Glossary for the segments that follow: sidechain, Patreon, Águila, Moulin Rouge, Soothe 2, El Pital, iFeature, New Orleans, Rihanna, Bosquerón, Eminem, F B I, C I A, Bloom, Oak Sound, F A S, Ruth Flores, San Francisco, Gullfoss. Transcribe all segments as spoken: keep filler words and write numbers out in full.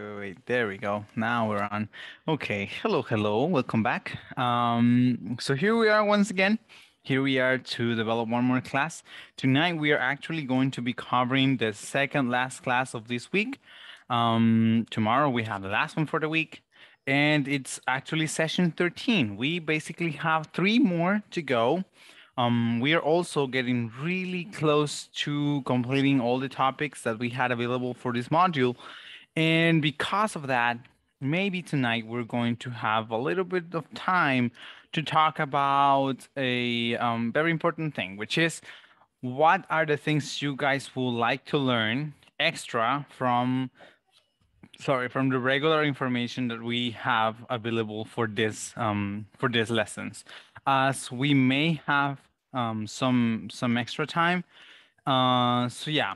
Wait, wait, there we go. Now we're on. Okay. Hello, hello. Welcome back. Um, so here we are once again. Here we are to develop one more class. Tonight we are actually going to be covering the second last class of this week. Um, tomorrow we have the last one for the week. And it's actually session thirteen. We basically have three more to go. Um, we are also getting really close to completing all the topics that we had available for this module. And because of that, maybe tonight we're going to have a little bit of time to talk about a um, very important thing, which is what are the things you guys would like to learn extra from, sorry, from the regular information that we have available for this um, for these lessons. As we may have um, some some extra time, uh, so yeah.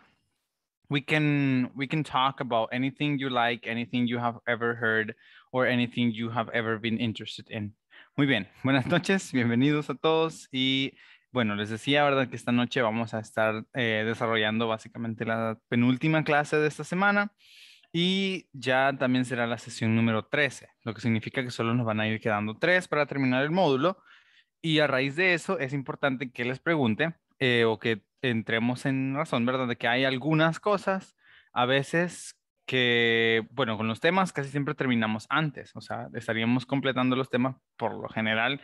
We can we can talk about anything you like, anything you have ever heard, or anything you have ever been interested in. Muy bien, buenas noches, bienvenidos a todos. Y bueno, les decía, ¿verdad? Que esta noche vamos a estar eh, desarrollando básicamente la penúltima clase de esta semana. Y ya también será la sesión número trece, lo que significa que solo nos van a ir quedando tres para terminar el módulo. Y a raíz de eso es importante que les pregunte eh, o que entremos en razón, ¿verdad? De que hay algunas cosas a veces que, bueno, con los temas casi siempre terminamos antes. O sea, estaríamos completando los temas por lo general,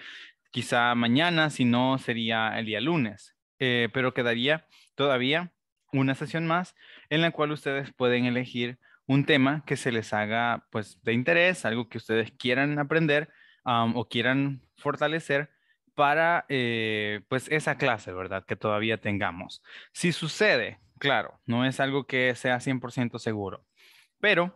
quizá mañana, si no sería el día lunes. Eh, pero quedaría todavía una sesión más en la cual ustedes pueden elegir un tema que se les haga, pues, de interés, algo que ustedes quieran aprender um, o quieran fortalecer para eh, pues esa clase, ¿verdad? Que todavía tengamos. Si sucede, claro, no es algo que sea cien por ciento seguro, pero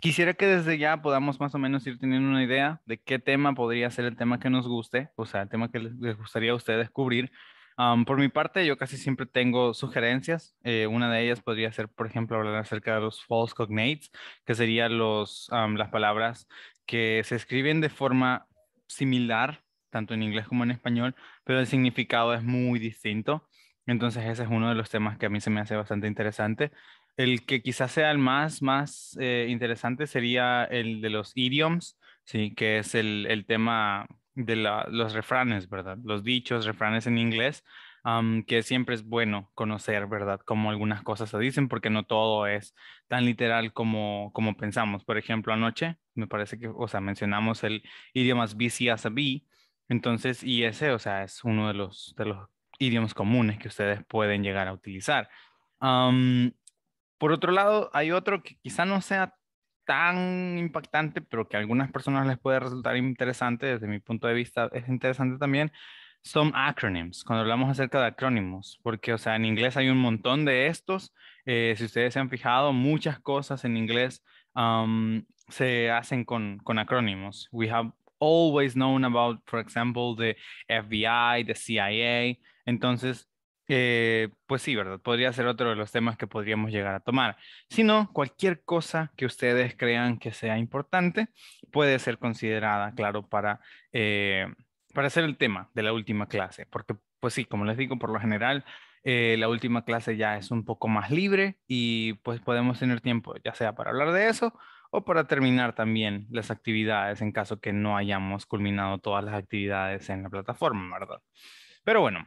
quisiera que desde ya podamos más o menos ir teniendo una idea de qué tema podría ser el tema que nos guste, o sea, el tema que les gustaría a ustedes cubrir. Um, por mi parte, yo casi siempre tengo sugerencias. Eh, una de ellas podría ser, por ejemplo, hablar acerca de los false cognates, que serían los, um, las palabras que se escriben de forma similar, tanto en inglés como en español, pero el significado es muy distinto. Entonces ese es uno de los temas que a mí se me hace bastante interesante. El que quizás sea el más, más eh, interesante sería el de los idioms, ¿sí? Que es el, el tema de la, los refranes, ¿verdad? Los dichos, refranes en inglés, um, que siempre es bueno conocer, ¿verdad? Cómo algunas cosas se dicen, porque no todo es tan literal como, como pensamos. Por ejemplo, anoche me parece que, o sea, mencionamos el idioma as busy as a bee. Entonces, y ese, o sea, es uno de los, de los idiomas comunes que ustedes pueden llegar a utilizar. Um, por otro lado, hay otro que quizá no sea tan impactante, pero que a algunas personas les puede resultar interesante, desde mi punto de vista es interesante también, son acronyms, cuando hablamos acerca de acrónimos, porque, o sea, en inglés hay un montón de estos. Eh, si ustedes se han fijado, muchas cosas en inglés um, se hacen con, con acrónimos. We have always known about, for example, the F B I, the C I A. Entonces, eh, pues sí, ¿verdad? Podría ser otro de los temas que podríamos llegar a tomar. Si no, cualquier cosa que ustedes crean que sea importante puede ser considerada, claro, para, eh, para hacer el tema de la última clase. Porque, pues sí, como les digo, por lo general, eh, la última clase ya es un poco más libre y pues podemos tener tiempo, ya sea para hablar de eso, o para terminar también las actividades en caso que no hayamos culminado todas las actividades en la plataforma, ¿verdad? Pero bueno,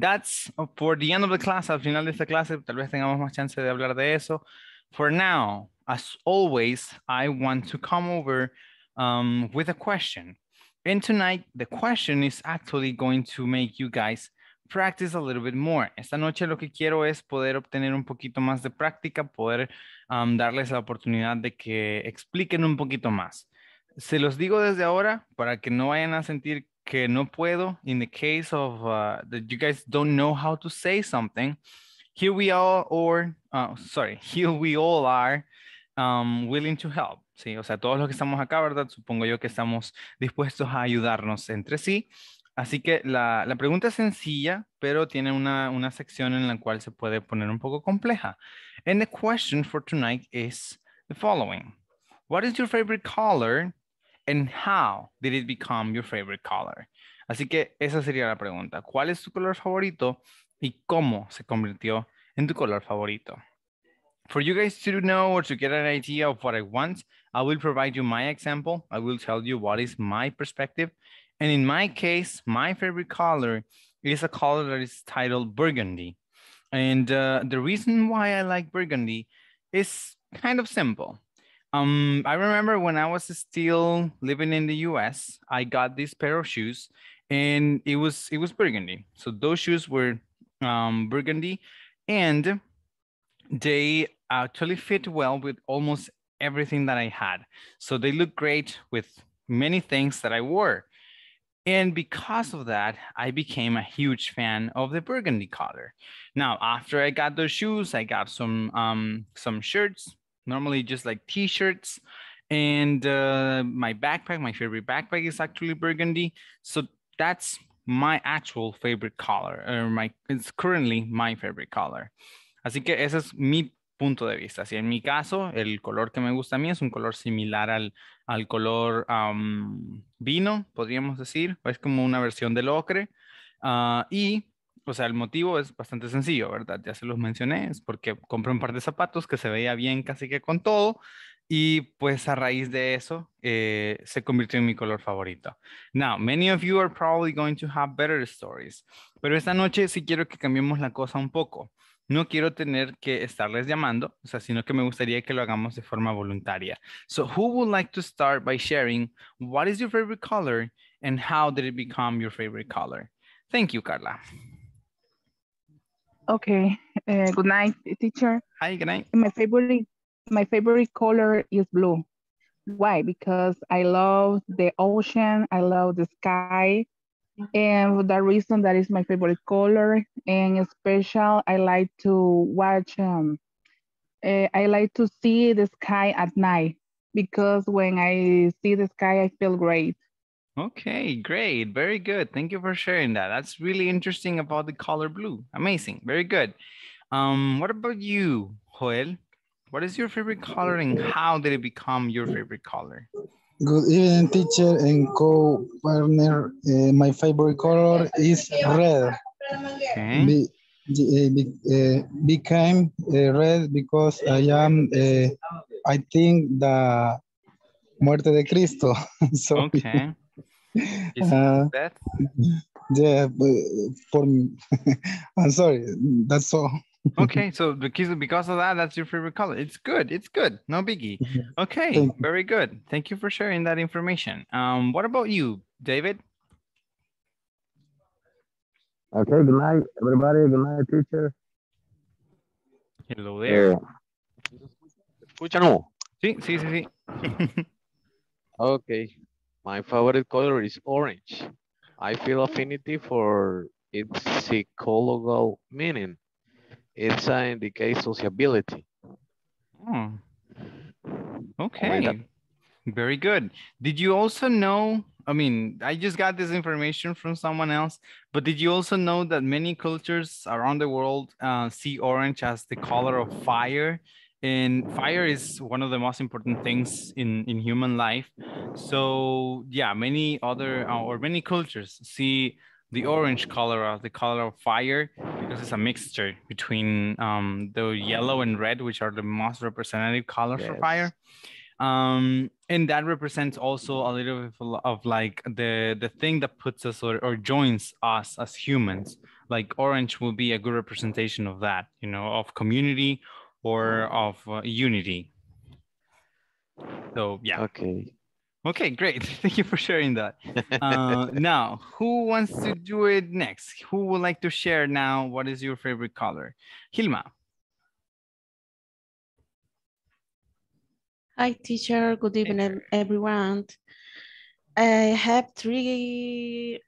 that's for the end of the class. Al final de esta clase tal vez tengamos más chance de hablar de eso. For now, as always, I want to come over um, with a question. And tonight, the question is actually going to make you guys practice a little bit more. Esta noche lo que quiero es poder obtener un poquito más de práctica, poder um, darles la oportunidad de que expliquen un poquito más. Se los digo desde ahora para que no vayan a sentir que no puedo. In the case of uh, that you guys don't know how to say something, here we all or uh, sorry, here we all are um, willing to help. Sí, o sea, todos los que estamos acá, ¿verdad? Supongo yo que estamos dispuestos a ayudarnos entre sí. Así que la, la pregunta es sencilla, pero tiene una, una sección en la cual se puede poner un poco compleja. And the question for tonight is the following. What is your favorite color and how did it become your favorite color? Así que esa sería la pregunta. ¿Cuál es tu color favorito y cómo se convirtió en tu color favorito? for you guys to know or to get an idea of what I want, I will provide you my example. I will tell you what is my perspective. And in my case, my favorite color is a color that is titled burgundy. And uh, the reason why I like burgundy is kind of simple. Um, I remember when I was still living in the U S, I got this pair of shoes and it was, it was burgundy. So those shoes were um, burgundy and they actually fit well with almost everything that I had. So they look great with many things that I wore. And because of that, I became a huge fan of the burgundy color. Now, after I got those shoes, I got some, um, some shirts, normally just like t-shirts, and uh, my backpack, my favorite backpack is actually burgundy. So that's my actual favorite color, or my, it's currently my favorite color. Así que ese es mi punto de vista. Si en mi caso, el color que me gusta a mí es un color similar al, al color um, vino, podríamos decir. Es como una versión del ocre. Uh, y, o sea, el motivo es bastante sencillo, ¿verdad? Ya se los mencioné. Es porque compré un par de zapatos que se veía bien casi que con todo. Y pues a raíz de eso, eh, se convirtió en mi color favorito. Now, many of you are probably going to have better stories. Pero esta noche sí quiero que cambiemos la cosa un poco. No quiero tener que estarles llamando, o sea, sino que me gustaría que lo hagamos de forma voluntaria. So who would like to start by sharing what is your favorite color and how did it become your favorite color? Thank you, Carla. Okay, uh, good night, teacher. Hi, good night. My favorite, my favorite color is blue. Why? Because I love the ocean, I love the sky. And for that reason, that is my favorite color. And especially, I like to watch, um, uh, I like to see the sky at night because when I see the sky, I feel great. Okay, great. Very good. Thank you for sharing that. That's really interesting about the color blue. Amazing. Very good. Um, what about you, Joel? What is your favorite color and how did it become your favorite color? Good evening, teacher and co-partner. Uh, my favorite color is red. Okay. Be, be, uh, became uh, red because I am, uh, I think, the muerte de Cristo. So, okay. Is uh, that? Yeah, for me. I'm sorry, that's all. Okay, so because, because of that, that's your favorite color. It's good. It's good. No biggie. Okay, very good. Thank you for sharing that information. Um, what about you, David? Okay, good night, everybody. Good night, teacher. Hello there. Escúchanos. Sí, sí, sí, sí. Okay, my favorite color is orange. I feel affinity for its psychological meaning. It's an indicates sociability. Oh. Okay, very good. Did you also know, I mean, I just got this information from someone else, but did you also know that many cultures around the world uh, see orange as the color of fire? And fire is one of the most important things in, in human life. So yeah, many other, uh, or many cultures see the orange color of the color of fire because it's a mixture between um, the yellow and red, which are the most representative colors, yes, for fire. Um, and that represents also a little bit of, of like the, the thing that puts us or, or joins us as humans. Like orange will be a good representation of that, you know, of community or of uh, unity. So, yeah. Okay. Okay, great. Thank you for sharing that. Uh, now, who wants to do it next? Who would like to share now what is your favorite color? Hilma. Hi, teacher. Good evening, everyone. I have three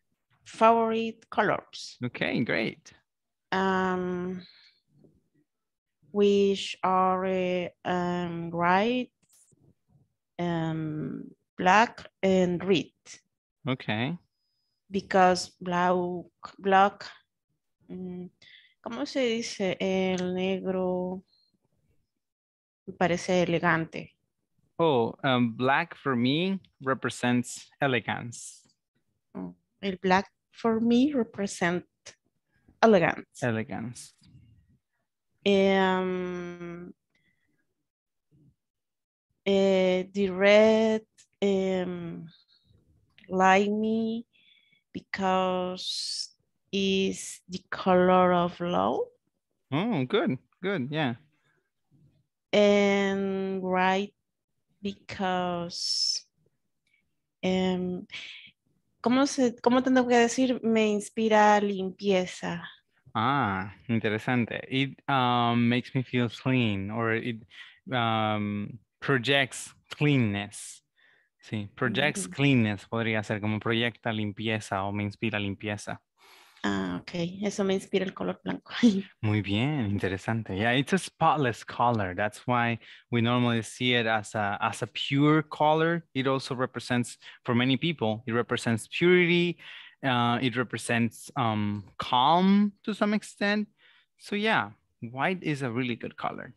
favorite colors. Okay, great. Um, which are um, right, um, black and red. Okay. Because black, black, ¿cómo se dice? El negro parece elegante. Oh, um, black for me represents elegance. El black for me represents elegance. Elegance. Um, uh, the red um, limey because is the color of love. Oh, good, good, yeah. And white because, um, ¿cómo, se, ¿cómo tengo que decir? Me inspira limpieza. Ah, interesante. It um, makes me feel clean, or it um, projects cleanness. Sí, projects mm-hmm. cleanness podría ser como proyecta limpieza o me inspira limpieza. Ah, okay. Eso me inspira el color blanco. Muy bien, interesante. Yeah, it's a spotless color. That's why we normally see it as a as a pure color. It also represents, for many people, it represents purity. Uh, it represents um, calm to some extent. So yeah, white is a really good color.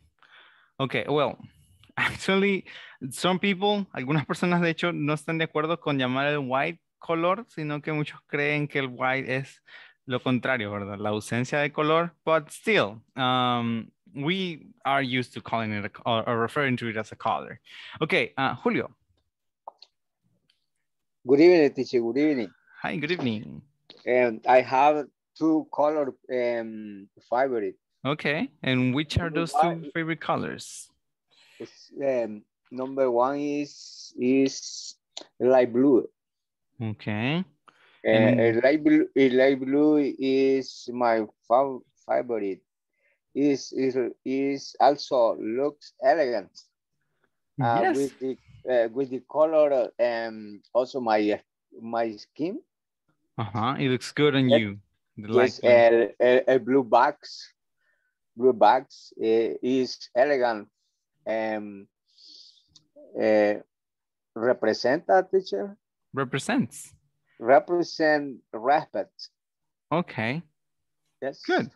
Okay, well, actually, some people, algunas personas de hecho no están de acuerdo con llamar el white color, sino que muchos creen que el white es lo contrario, ¿verdad? La ausencia de color, but still, um, we are used to calling it a, or, or referring to it as a color. Okay, uh, Julio. Good evening, teacher. Good evening. Hi, good evening. And I have two color um, favorite. Okay, and which are those two favorite colors? Um, number one is is light blue. Okay. Uh, and light blue, light blue is my favorite. Is is is also looks elegant. Uh, yes. With the uh, with the color um also my my skin. Uh-huh. It looks good on you. The yes, a, a, a blue box. Blue box uh, is elegant. Um, uh, represent that, teacher? Represents. Represent, respect. Okay. Yes. Good.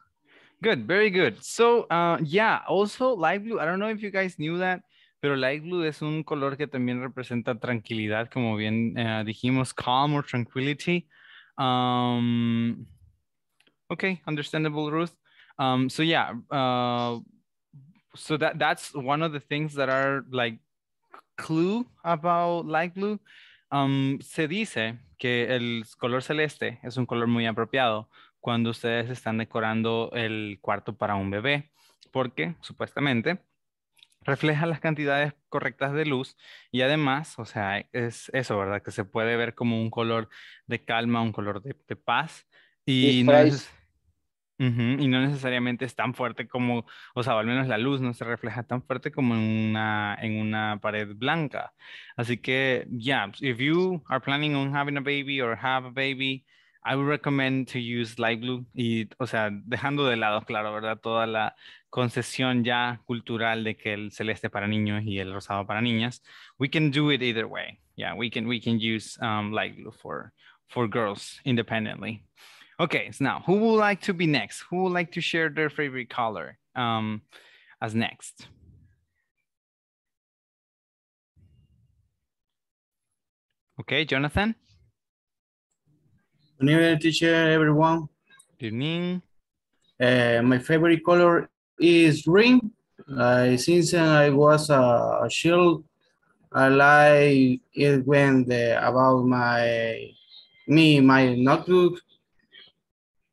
Good. Very good. So, uh, yeah, also light blue. I don't know if you guys knew that, pero light blue es un color que también representa tranquilidad, como bien uh, dijimos, calm or tranquility. Um, okay, understandable, Ruth. Um, so yeah, uh, so that that's one of the things that are like clue about light blue. Um, se dice que el color celeste es un color muy apropiado cuando ustedes están decorando el cuarto para un bebé, porque supuestamente refleja las cantidades correctas de luz y además, o sea, es eso, ¿verdad? Que se puede ver como un color de calma, un color de, de paz y no, es, uh -huh, y no necesariamente es tan fuerte como, o sea, al menos la luz no se refleja tan fuerte como en una, en una pared blanca. Así que, yeah, if you are planning on having a baby or have a baby, I would recommend to use light blue, y, o sea, dejando de lado, claro, ¿verdad? Toda la concesión ya cultural de que el celeste para niños y el rosado para niñas. We can do it either way. Yeah, we can we can use um, light blue for for girls independently. Okay, so now who would like to be next? Who would like to share their favorite color um, as next? Okay, Jonathan. Good evening, teacher, everyone. Good evening. Uh, my favorite color is green. Uh, since I was a child, I like it when the, about my me my notebook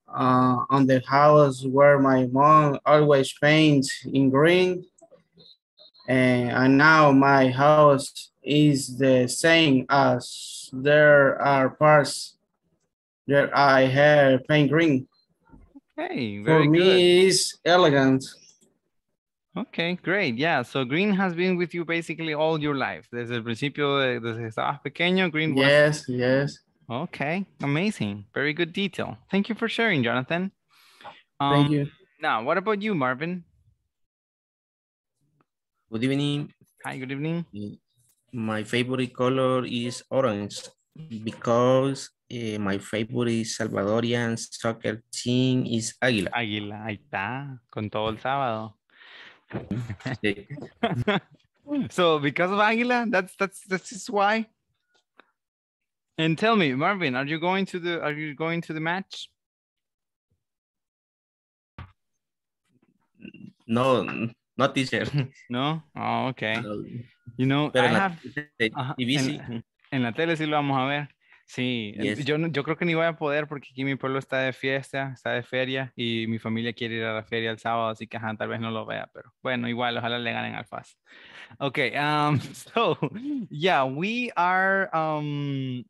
uh, on the house where my mom always paints in green, and, and now my house is the same as there are parts that I have paint green. Okay, very For me, good. It's elegant. Okay, great. Yeah, so green has been with you basically all your life. Desde el principio, de, desde que estabas pequeño, green was... Yes, yes. Okay, amazing. Very good detail. Thank you for sharing, Jonathan. Um, Thank you. Now, what about you, Marvin? Good evening. Hi, good evening. My favorite color is orange because Uh, my favorite Salvadorian soccer team is Águila. Águila, ahí está, con todo el sábado. So, because of Águila, that's that's that's why. And tell me, Marvin, are you going to the are you going to the match? No, Not this year. No? Oh, okay. Pero, you know, pero I la, have... Uh, en, en la tele sí lo vamos a ver. Sí, yes. yo, yo creo que ni voy a poder porque aquí mi pueblo está de fiesta, está de feria y mi familia quiere ir a la feria el sábado, así que ajá, tal vez no lo vea, pero bueno, igual, ojalá le ganen al F A S. Okay, um, so, yeah, we are um,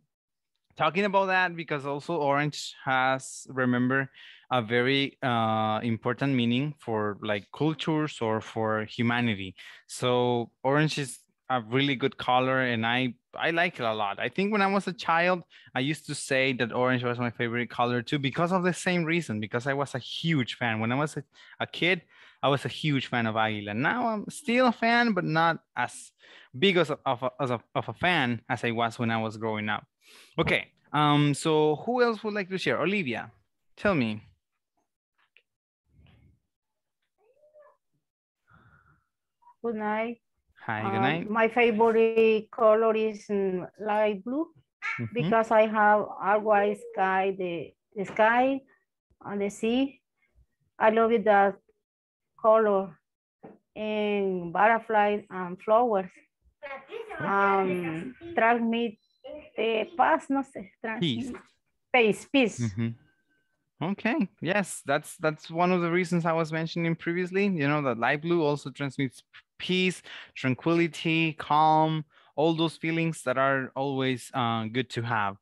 talking about that because also orange has, remember, a very uh, important meaning for like cultures or for humanity. So orange is a really good color and I I like it a lot. I think when I was a child, I used to say that orange was my favorite color too because of the same reason, because I was a huge fan. When I was a, a kid, I was a huge fan of Águila. Now I'm still a fan, but not as big as a, of, a, as a, of a fan as I was when I was growing up. Okay, um, so who else would like to share? Olivia, tell me. Good night. Hi, good night. Um, my favorite color is light blue mm-hmm. because I have a white sky, the, the sky and the sea. I love it, that color and butterflies and flowers. Um, transmit the past, no sé. Peace. Peace, peace. Mm-hmm. Okay, yes, that's that's one of the reasons I was mentioning previously, you know, that light blue also transmits peace, tranquility, calm, all those feelings that are always uh, good to have.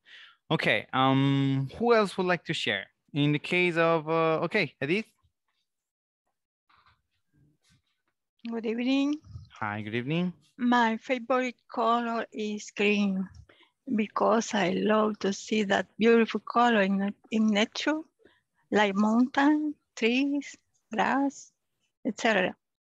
Okay, um, who else would like to share? In the case of, uh, okay, Edith? Good evening. Hi, good evening. My favorite color is green because I love to see that beautiful color in, in nature, like mountain, trees, grass, et cetera.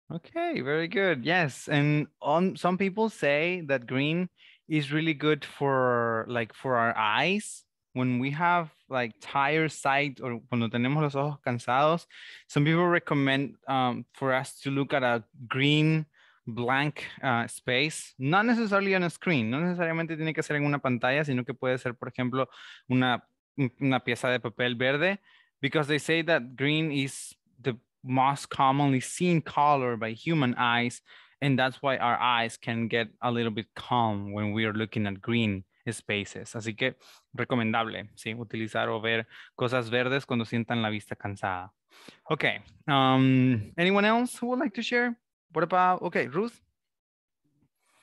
Okay, very good. Yes, and on some people say that green is really good for like for our eyes when we have like tired sight or cuando tenemos los ojos cansados. Some people recommend um, for us to look at a green blank uh, space, not necessarily on a screen. No necesariamente tiene que ser en una pantalla, sino que puede ser, por ejemplo, una una pieza de papel verde, because they say that green is the most commonly seen color by human eyes, and that's why our eyes can get a little bit calm when we are looking at green spaces. Así que recomendable, sí, utilizar o ver cosas verdes cuando sientan la vista cansada. Okay, um, anyone else who would like to share? What about, okay, Ruth?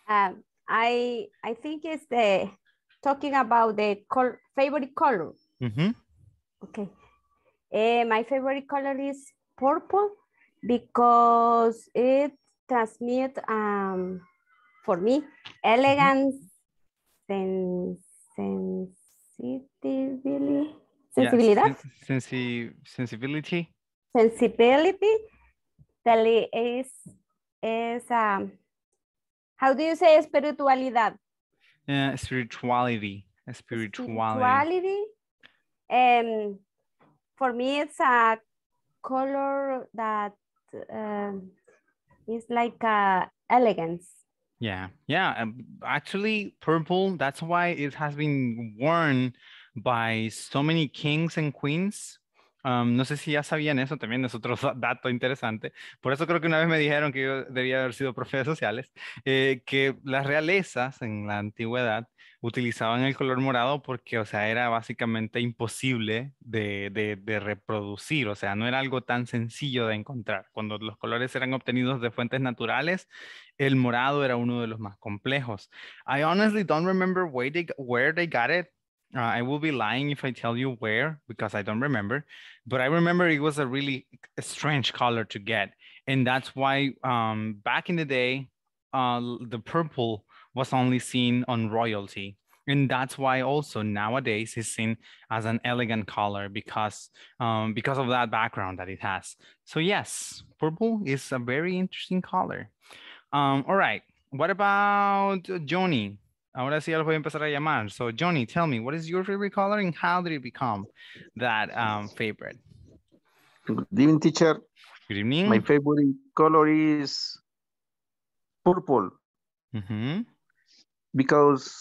Um, I I think it's the talking about the col favorite color. Mm-hmm. Okay, uh, my favorite color is purple because it transmits um for me elegance, mm-hmm. sen sensibility, sensibilidad, yeah, sen sensi sensibility, sensibility. That is is um how do you say spiritualidad? Yeah, spirituality, spirituality. Spirituality. Um, for me, it's a color that uh, is like uh, elegance. Yeah, yeah. Um, actually, purple, that's why it has been worn by so many kings and queens. Um, no sé si ya sabían eso, también es otro dato interesante. Por eso creo que una vez me dijeron que yo debía haber sido profe de sociales, eh, que las realezas en la antigüedad utilizaban el color morado porque, o sea, era básicamente imposible de, de, de reproducir, o sea, no era algo tan sencillo de encontrar. Cuando los colores eran obtenidos de fuentes naturales, el morado era uno de los más complejos. I honestly don't remember where they, where they got it. Uh, I will be lying if I tell you where, because I don't remember, but I remember it was a really strange color to get. And that's why um, back in the day, uh, the purple was only seen on royalty. And that's why also nowadays it's seen as an elegant color because, um, because of that background that it has. So yes, purple is a very interesting color. Um, all right, what about Johnny? Ahora sí ya los voy a empezar a llamar. So, Johnny, tell me, what is your favorite color and how did it become that um, favorite? Good evening, teacher. Good evening. My favorite color is purple. Mm-hmm. Because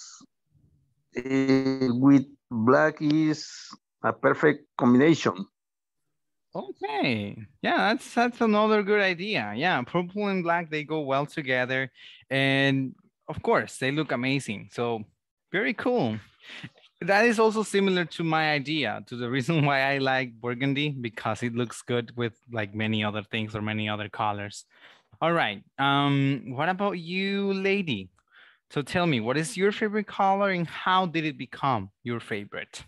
it, with black is a perfect combination. Okay. Yeah, that's that's another good idea. Yeah, purple and black, they go well together. And of course, they look amazing. So very cool. That is also similar to my idea, to the reason why I like burgundy, because it looks good with like many other things or many other colors. All right. Um, what about you, lady? So tell me, what is your favorite color and how did it become your favorite?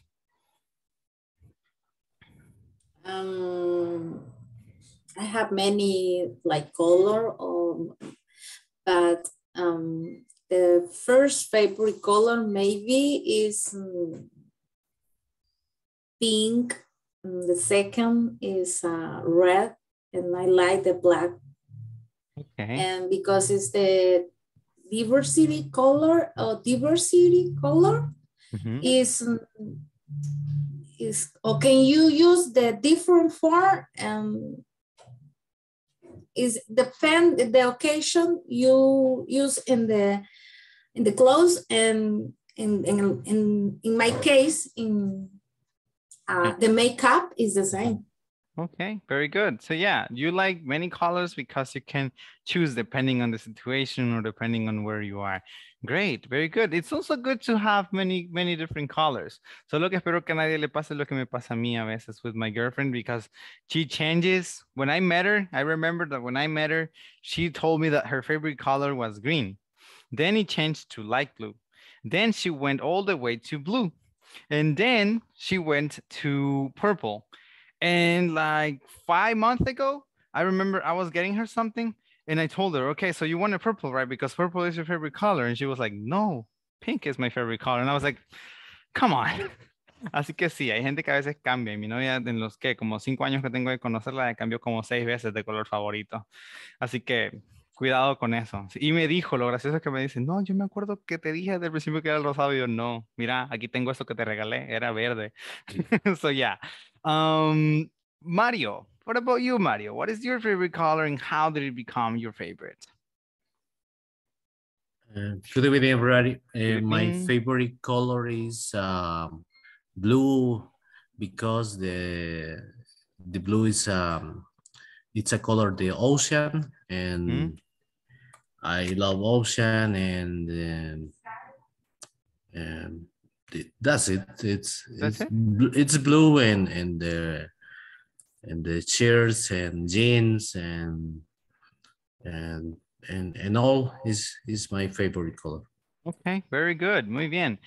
Um, I have many like color, or, but um, the first favorite color maybe is um, pink. The second is uh, red, and I like the black. Okay. And because it's the diversity color or diversity color mm-hmm. is. Um, Is or can you use the different form? Um, is depend the occasion you use in the in the clothes, and in in in, in my case in uh, the makeup is the same. Okay, very good. So yeah, you like many colors because you can choose depending on the situation or depending on where you are. Great, very good. It's also good to have many, many different colors. Solo que espero que a nadie le pase lo que me pasa a mí a veces with my girlfriend, because she changes. When I met her, I remember that when I met her, she told me that her favorite color was green. Then it changed to light blue. Then she went all the way to blue. And then she went to purple. And like five months ago, I remember I was getting her something. And I told her, okay, so you wanted purple, right? Because purple is your favorite color. And she was like, no, pink is my favorite color. And I was like, come on. Así que sí, hay gente que a veces cambia. Y mi novia, en los que como cinco años que tengo de conocerla, cambió como seis veces de color favorito. Así que cuidado con eso. Y me dijo, lo gracioso es que me dice, no, yo me acuerdo que te dije desde el principio que era el rosado. Y yo, no, mira, aquí tengo esto que te regalé. Era verde. So yeah. Um, Mario. What about you, Mario? What is your favorite color and how did it become your favorite? Uh, today with everybody, uh, my favorite color is um, blue, because the the blue is um it's a color of the ocean, and mm-hmm. I love ocean, and um, um, that's it. It's that's it's, it? Bl it's blue and and the. And the shirts and jeans and and and and all is is my favorite color. Okay, very good, muy bien.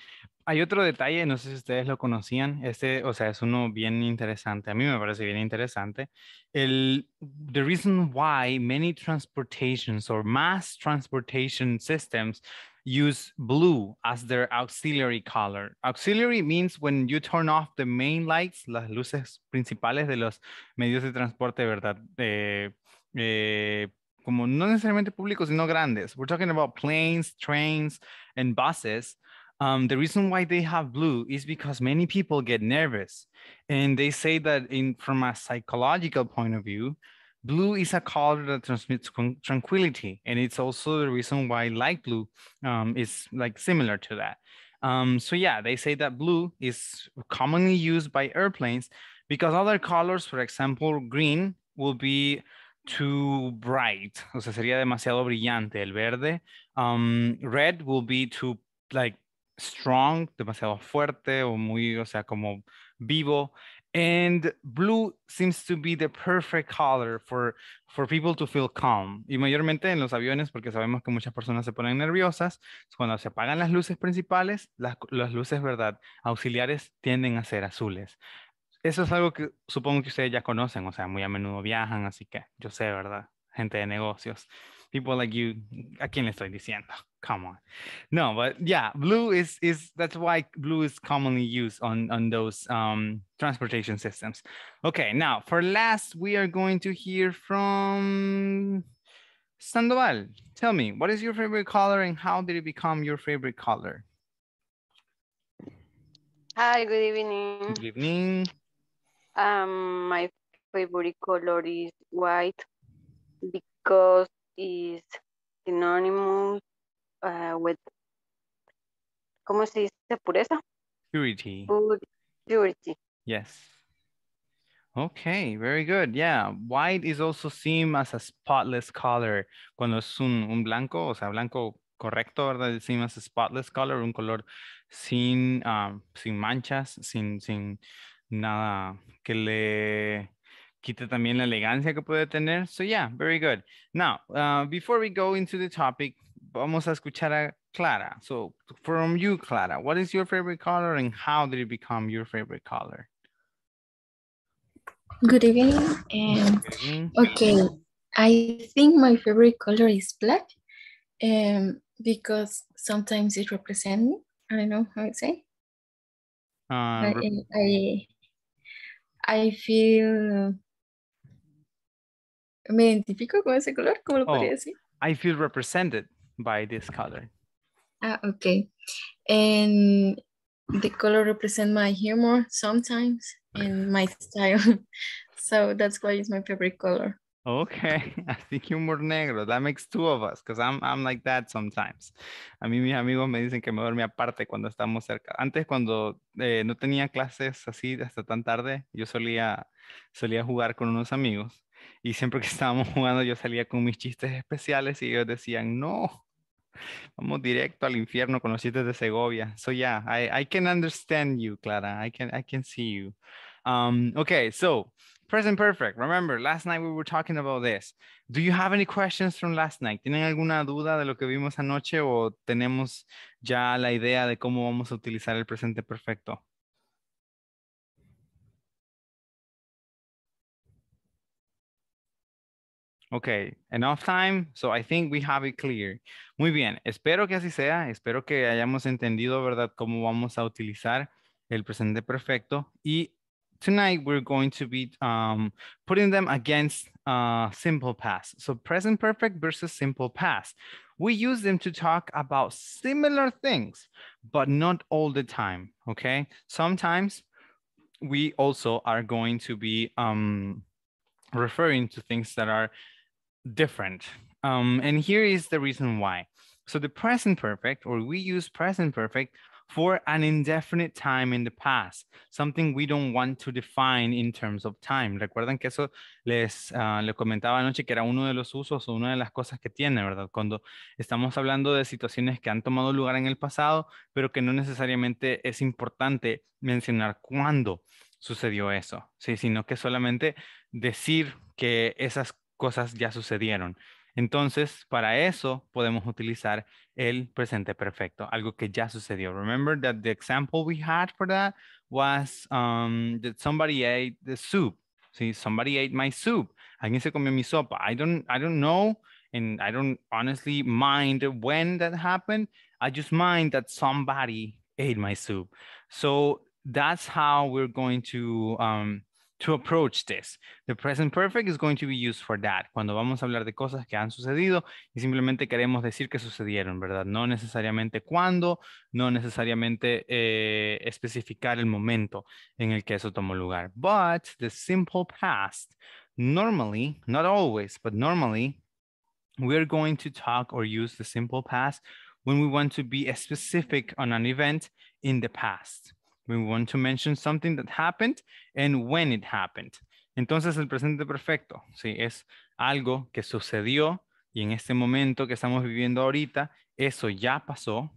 Hay otro detalle, no sé si ustedes lo conocían. Este, o sea, es uno bien interesante. A mí me parece bien interesante. El, the reason why many transportations or mass transportation systems use blue as their auxiliary color. Auxiliary means when you turn off the main lights, las luces principales de los medios de transporte, ¿verdad? Eh, eh, como no necesariamente públicos, sino grandes. We're talking about planes, trains, and buses. Um, the reason why they have blue is because many people get nervous. And they say that in, from a psychological point of view, blue is a color that transmits tranquility, and it's also the reason why light blue um, is like similar to that. Um, so yeah, they say that blue is commonly used by airplanes because other colors, for example, green will be too bright. O sea, sería demasiado brillante el verde. Um, red will be too like strong, demasiado fuerte o muy, o sea, como vivo. And blue seems to be the perfect color for, for people to feel calm. Y mayormente en los aviones, porque sabemos que muchas personas se ponen nerviosas. Cuando se apagan las luces principales, las, las luces, ¿verdad?, auxiliares tienden a ser azules. Eso es algo que supongo que ustedes ya conocen. O sea, muy a menudo viajan, así que yo sé, ¿verdad? Gente de negocios. People like you, ¿a quién le estoy diciendo? Come on. No, but yeah, blue is, is that's why blue is commonly used on, on those um, transportation systems. Okay, now for last, we are going to hear from Sandoval. Tell me, what is your favorite color and how did it become your favorite color? Hi, good evening. Good evening. Um, my favorite color is white because is synonymous uh, with, ¿cómo se dice? Pureza? Purity. Purity. Yes. Okay, very good. Yeah, white is also seen as a spotless color. Cuando es un, un blanco, o sea, blanco correcto, ¿verdad? It's seen as a spotless color, un color sin, um, sin manchas, sin, sin nada que le quite también la elegancia que puede tener. So yeah, very good. Now, uh, before we go into the topic, vamos a escuchar a Clara. So from you, Clara, what is your favorite color and how did it become your favorite color? Good evening. Um, Good evening. Okay, I think my favorite color is black um, because sometimes it represents me. I don't know how to say. Uh, I, I, I feel... ¿Me identifico con ese color? ¿Cómo lo oh, podría decir? I feel represented by this color. Ah, okay. And the color represents my humor sometimes. In my style, so that's why it's my favorite color. Okay, I think humor negro, that makes two of us, because I'm, I'm like that sometimes. A mí mis amigos me dicen que me duerme aparte cuando estamos cerca. Antes cuando eh, no tenía clases así hasta tan tarde, yo solía, solía jugar con unos amigos y siempre que estábamos jugando yo salía con mis chistes especiales y ellos decían, no, vamos directo al infierno con los chistes de Segovia. So yeah, I, I can understand you, Clara. I can, I can see you. Um, okay, so present perfect. Remember, last night we were talking about this. Do you have any questions from last night? ¿Tienen alguna duda de lo que vimos anoche o tenemos ya la idea de cómo vamos a utilizar el presente perfecto? Okay, enough time, so I think we have it clear. Muy bien, espero que así sea, espero que hayamos entendido, ¿verdad?, cómo vamos a utilizar el presente perfecto. Y tonight we're going to be um, putting them against uh, simple past. So present perfect versus simple past. We use them to talk about similar things, but not all the time, okay? Sometimes we also are going to be um, referring to things that are different. Um, and here is the reason why. So the present perfect, or we use present perfect for an indefinite time in the past, something we don't want to define in terms of time. Recuerdan que eso les, uh, les comentaba anoche que era uno de los usos o una de las cosas que tiene, ¿verdad? Cuando estamos hablando de situaciones que han tomado lugar en el pasado, pero que no necesariamente es importante mencionar cuándo sucedió eso, ¿sí? Sino que solamente decir que esas cosas ya sucedieron. Entonces, para eso podemos utilizar el presente perfecto, algo que ya sucedió. Remember that the example we had for that was um, that somebody ate the soup. See, somebody ate my soup. Alguien se comió mi sopa. I don't, I don't know, and I don't honestly mind when that happened. I just mind that somebody ate my soup. So that's how we're going to um, to approach this. The present perfect is going to be used for that. Cuando vamos a hablar de cosas que han sucedido y simplemente queremos decir que sucedieron, ¿verdad? No necesariamente cuándo, no necesariamente eh, especificar el momento en el que eso tomó lugar. But the simple past, normally, not always, but normally, we're going to talk or use the simple past when we want to be specific on an event in the past. We want to mention something that happened and when it happened. Entonces, el presente perfecto, sí, es algo que sucedió y en este momento que estamos viviendo ahorita, eso ya pasó,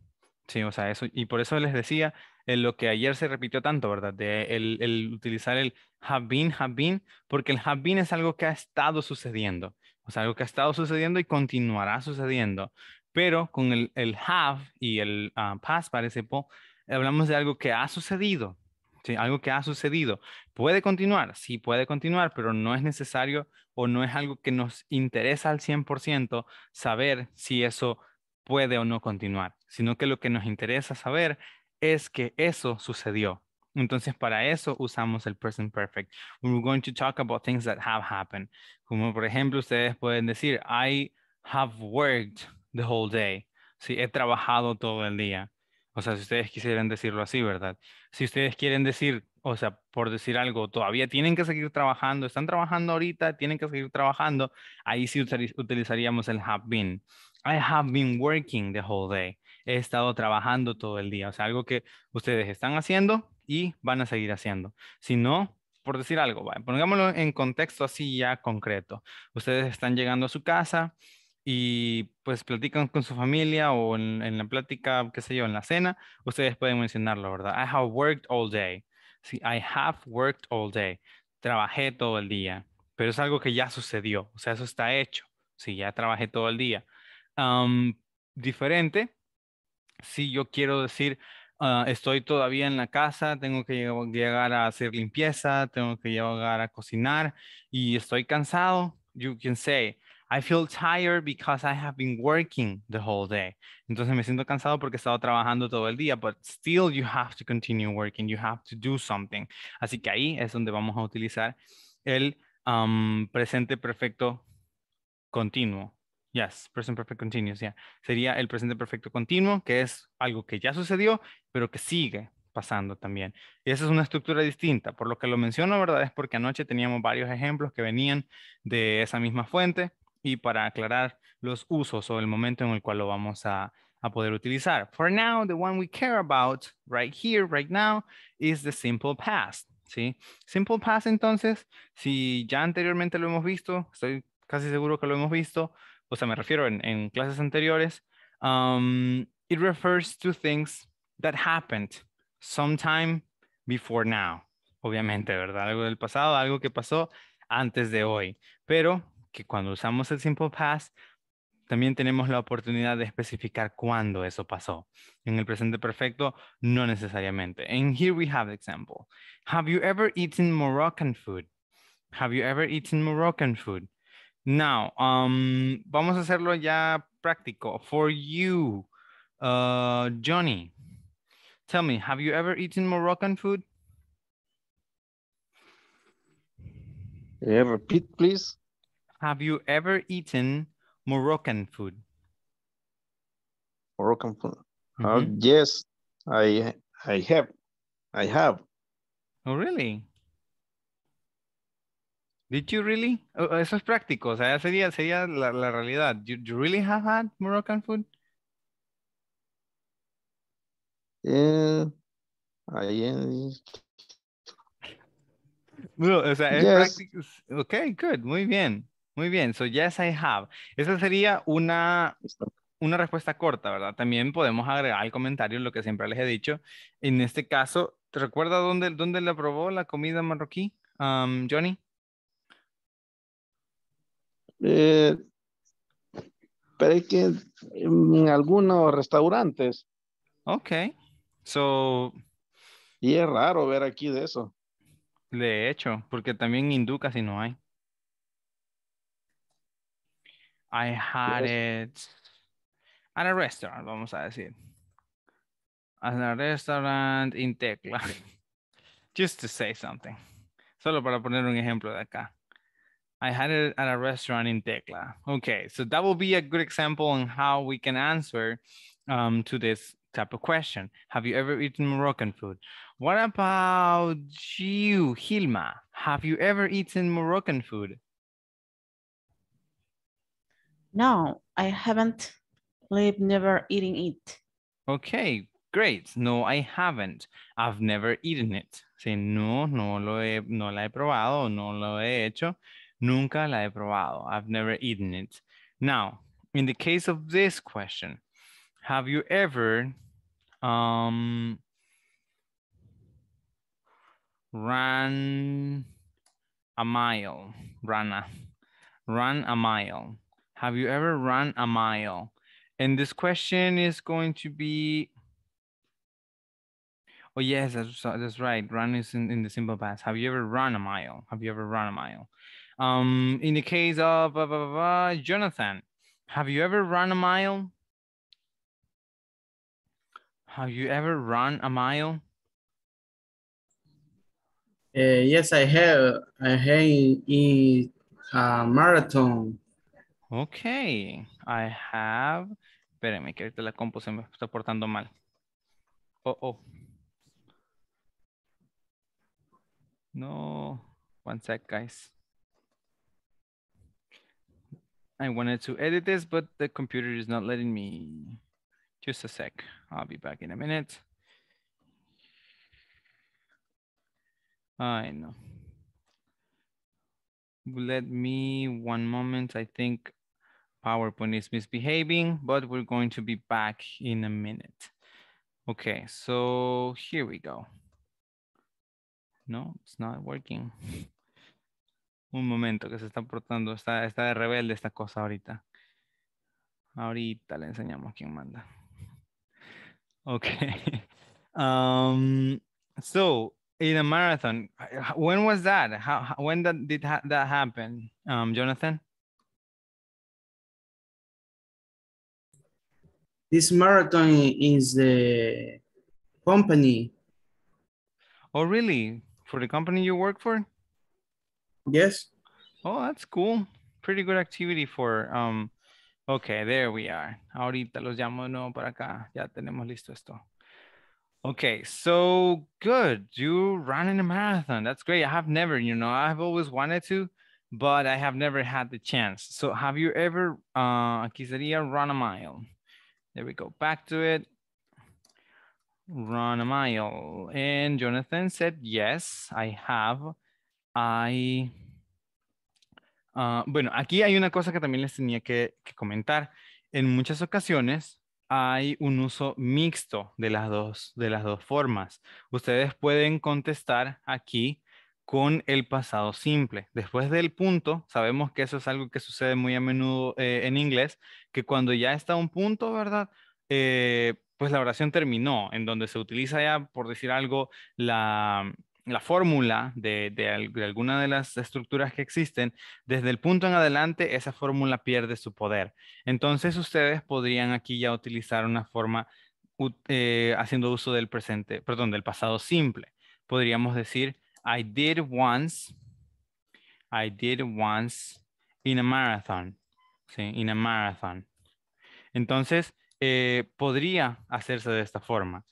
sí, o sea, eso, y por eso les decía eh, lo que ayer se repitió tanto, ¿verdad? De el, el utilizar el have been, have been, porque el have been es algo que ha estado sucediendo, o sea, algo que ha estado sucediendo y continuará sucediendo, pero con el, el have y el uh, past participle, hablamos de algo que ha sucedido, ¿sí? Algo que ha sucedido. ¿Puede continuar? Sí, puede continuar, pero no es necesario o no es algo que nos interesa al cien por ciento saber si eso puede o no continuar, sino que lo que nos interesa saber es que eso sucedió. Entonces, para eso usamos el present perfect. We're going to talk about things that have happened. Como, por ejemplo, ustedes pueden decir, I have worked the whole day. Sí, he trabajado todo el día. O sea, si ustedes quisieran decirlo así, ¿verdad? Si ustedes quieren decir, o sea, por decir algo, todavía tienen que seguir trabajando, están trabajando ahorita, tienen que seguir trabajando, ahí sí utilizaríamos el have been. I have been working the whole day. He estado trabajando todo el día. O sea, algo que ustedes están haciendo y van a seguir haciendo. Si no, por decir algo, ¿vale? Pongámoslo en contexto así ya concreto. Ustedes están llegando a su casa y pues platican con su familia o en, en la plática, qué sé yo, en la cena, ustedes pueden mencionarlo, ¿verdad? I have worked all day. Sí, I have worked all day. Trabajé todo el día. Pero es algo que ya sucedió. O sea, eso está hecho. Sí, ya trabajé todo el día. Um, diferente, si yo quiero decir... Uh, estoy todavía en la casa, tengo que llegar a hacer limpieza, tengo que llegar a cocinar y estoy cansado. You can say, I feel tired because I have been working the whole day. Entonces me siento cansado porque he estado trabajando todo el día, but still you have to continue working, you have to do something. Así que ahí es donde vamos a utilizar el um, presente perfecto continuo. Yes, present perfect continuous, yeah. Sería el presente perfecto continuo, que es algo que ya sucedió, pero que sigue pasando también. Y esa es una estructura distinta. Por lo que lo menciono, ¿verdad? Es porque anoche teníamos varios ejemplos que venían de esa misma fuente y para aclarar los usos o el momento en el cual lo vamos a, a poder utilizar. For now, the one we care about right here, right now, is the simple past, ¿sí? Simple past, entonces, si ya anteriormente lo hemos visto, estoy casi seguro que lo hemos visto, o sea, me refiero en, en clases anteriores, um, it refers to things that happened sometime before now. Obviamente, ¿verdad? Algo del pasado, algo que pasó antes de hoy. Pero que cuando usamos el simple past, también tenemos la oportunidad de especificar cuándo eso pasó. En el presente perfecto, no necesariamente. And here we have the example. Have you ever eaten Moroccan food? Have you ever eaten Moroccan food? Now, um, vamos a hacerlo ya práctico. For you, uh, Johnny, tell me, have you ever eaten Moroccan food? Yeah, repeat, please. Have you ever eaten Moroccan food? Moroccan food. Mm-hmm. uh, yes, I, I have. I have. Oh, really? Did you really? Oh, eso es práctico, o sea, sería, sería la, la realidad. Did you really have had Moroccan food? Yeah, I am. No, o sea, es práctico. Ok, good, muy bien, muy bien. So, yes, I have. Esa sería una, una respuesta corta, ¿verdad? También podemos agregar al comentario lo que siempre les he dicho. En este caso, ¿te recuerdas dónde, dónde la probó la comida marroquí, um, Johnny? Eh, pero es que en algunos restaurantes. Ok, so. Y es raro ver aquí de eso. De hecho, porque también hindú casi no hay. I had it at a restaurant, vamos a decir. At a restaurant in Tecla. Just to say something. Solo para poner un ejemplo de acá. I had it at a restaurant in Tecla. Okay, so that will be a good example on how we can answer um, to this type of question. Have you ever eaten Moroccan food? What about you, Hilma? Have you ever eaten Moroccan food? No, I haven't. I've never eaten it. Okay, great. No, I haven't. I've never eaten it. Sí, no, no lo he, no la he probado, no lo he hecho. Nunca la he probado. I've never eaten it. Now, in the case of this question, have you ever um, run a mile? Run a, run a mile. Have you ever run a mile? And this question is going to be... Oh, yes, that's, that's right. Run is in, in the simple past. Have you ever run a mile? Have you ever run a mile? Um, in the case of uh, uh, Jonathan, have you ever run a mile? Have you ever run a mile? Uh, yes, I have. I have in a marathon. Okay, I have. Espérame, que ahorita la compu se me está portando mal. Oh, oh. No, one sec, guys. I wanted to edit this, but the computer is not letting me. Just a sec. I'll be back in a minute. I know. Let me one moment. I think PowerPoint is misbehaving, but we're going to be back in a minute. Okay, so here we go. No, it's not working. Un momento, que se está portando, está, está de rebelde esta cosa ahorita. Ahorita le enseñamos quién manda. Okay. Um, so in a marathon, when was that? How, when that, did ha that happen, um, Jonathan? This marathon is the company. Oh, really? For the company you work for? Yes. Oh, that's cool. Pretty good activity for, um, okay, there we are. Ahorita los llamo no para acá. Ya tenemos listo esto. Okay, so good. You ran in a marathon. That's great. I have never, you know, I've always wanted to, but I have never had the chance. So have you ever, uh, aquí sería run a mile? There we go, back to it. Run a mile. And Jonathan said, yes, I have. I, uh, bueno, aquí hay una cosa que también les tenía que, que comentar. En muchas ocasiones hay un uso mixto de las dos, de las dos formas. Ustedes pueden contestar aquí con el pasado simple. Después del punto, sabemos que eso es algo que sucede muy a menudo eh, en inglés, que cuando ya está un punto, ¿verdad? Eh, pues la oración terminó, en donde se utiliza ya, por decir algo, la, la fórmula de, de, de alguna de las estructuras que existen. Desde el punto en adelante, esa fórmula pierde su poder. Entonces, ustedes podrían aquí ya utilizar una forma uh, eh, haciendo uso del presente, perdón, del pasado simple. Podríamos decir, I did once, I did once in a marathon, ¿sí? In a marathon. Entonces, eh, podría hacerse de esta forma,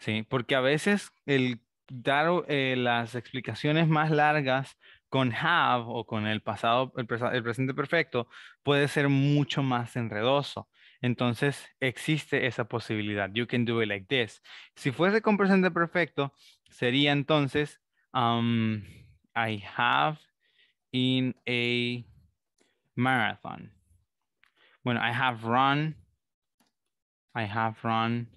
¿sí? Porque a veces el dar eh, las explicaciones más largas con have o con el pasado, el, el presente perfecto, puede ser mucho más enredoso. Entonces, existe esa posibilidad. You can do it like this. Si fuese con presente perfecto, sería entonces Um, I have in a marathon. Bueno, I have run, I have run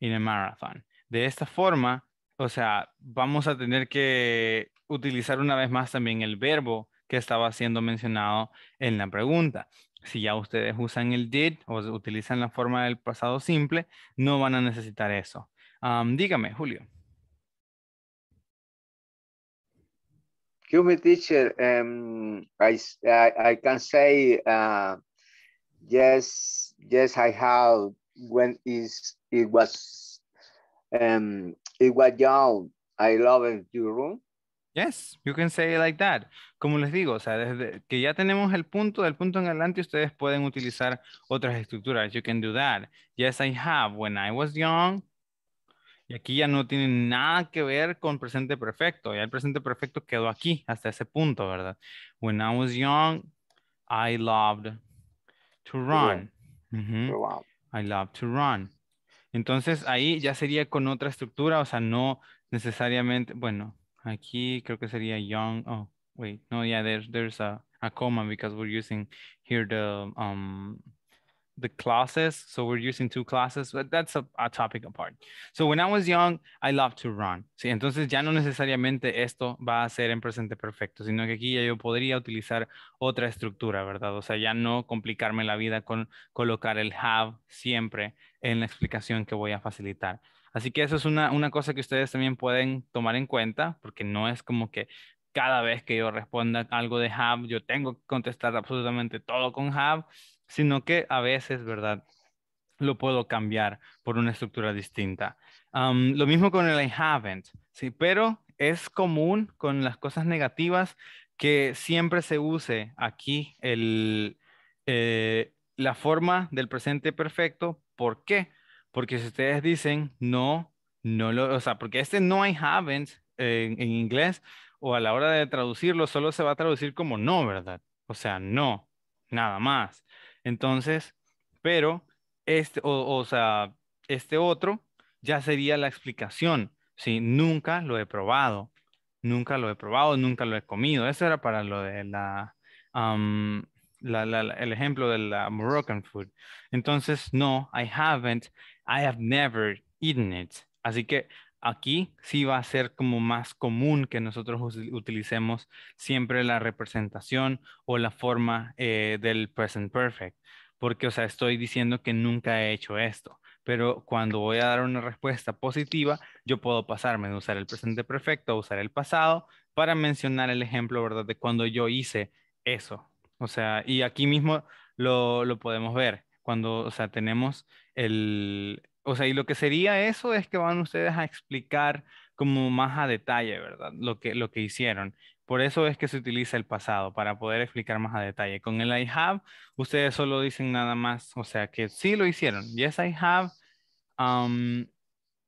in a marathon. De esta forma, o sea, vamos a tener que utilizar una vez más también el verbo que estaba siendo mencionado en la pregunta. Si ya ustedes usan el did o utilizan la forma del pasado simple, no van a necesitar eso. Um, dígame, Julio. Excuse me, teacher. Um, I, I I can say uh, yes, yes. I have when is it was um it was young. I love your room. Yes, you can say it like that. Como les digo, o sea, desde que ya tenemos el punto, del punto en adelante, ustedes pueden utilizar otras estructuras. You can do that. Yes, I have when I was young. Y aquí ya no tiene nada que ver con presente perfecto. Ya el presente perfecto quedó aquí hasta ese punto, ¿verdad? When I was young, I loved to run. Uh-huh. I loved to run. Entonces ahí ya sería con otra estructura, o sea, no necesariamente, bueno, aquí creo que sería young. Oh, wait, no, yeah, there's, there's a, a comma because we're using here the, um, the classes, so we're using two classes, but that's a, a topic apart. So when I was young, I loved to run. Sí, entonces ya no necesariamente esto va a ser en presente perfecto, sino que aquí ya yo podría utilizar otra estructura, ¿verdad? O sea, ya no complicarme la vida con colocar el have siempre en la explicación que voy a facilitar. Así que eso es una, una cosa que ustedes también pueden tomar en cuenta, porque no es como que cada vez que yo responda algo de have, yo tengo que contestar absolutamente todo con have, sino que a veces, ¿verdad? Lo puedo cambiar por una estructura distinta. Um, lo mismo con el I haven't, ¿sí? Pero es común con las cosas negativas que siempre se use aquí el, eh, la forma del presente perfecto. ¿Por qué? Porque si ustedes dicen no, no lo, o sea, porque este no I haven't eh, en, en inglés o a la hora de traducirlo solo se va a traducir como no, ¿verdad? O sea, no, nada más. Entonces, pero este, o, o sea, este otro ya sería la explicación, ¿sí? Nunca lo he probado, nunca lo he probado, nunca lo he comido. Eso era para lo de la, um, la, la, la el ejemplo de la Moroccan food. Entonces, no, I haven't, I have never eaten it. Así que aquí sí va a ser como más común que nosotros utilicemos siempre la representación o la forma eh, del present perfect. Porque, o sea, estoy diciendo que nunca he hecho esto. Pero cuando voy a dar una respuesta positiva, yo puedo pasarme de usar el presente perfecto a usar el pasado para mencionar el ejemplo, ¿verdad? De cuando yo hice eso. O sea, y aquí mismo lo, lo podemos ver. Cuando, o sea, tenemos el... O sea, y lo que sería eso es que van ustedes a explicar como más a detalle, ¿verdad? Lo que, lo que hicieron. Por eso es que se utiliza el pasado, para poder explicar más a detalle. Con el I have, ustedes solo dicen nada más, o sea, que sí lo hicieron. Yes, I have. Um,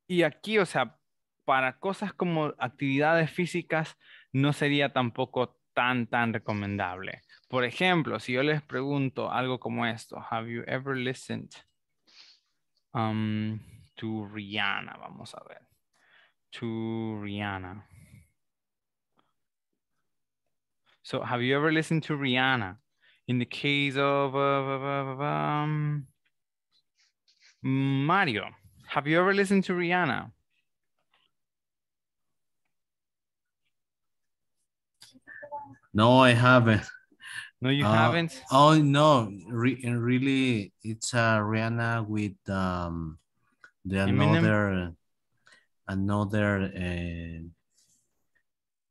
y aquí, o sea, para cosas como actividades físicas, no sería tampoco tan, tan recomendable. Por ejemplo, si yo les pregunto algo como esto, have you ever listened um, to Rihanna? Vamos a ver. To Rihanna. So, have you ever listened to Rihanna? In the case of uh, um, Mario, have you ever listened to Rihanna? No, I haven't. No, you uh, haven't? Oh, no. Re really, it's uh, Rihanna with um, the another, another... Uh,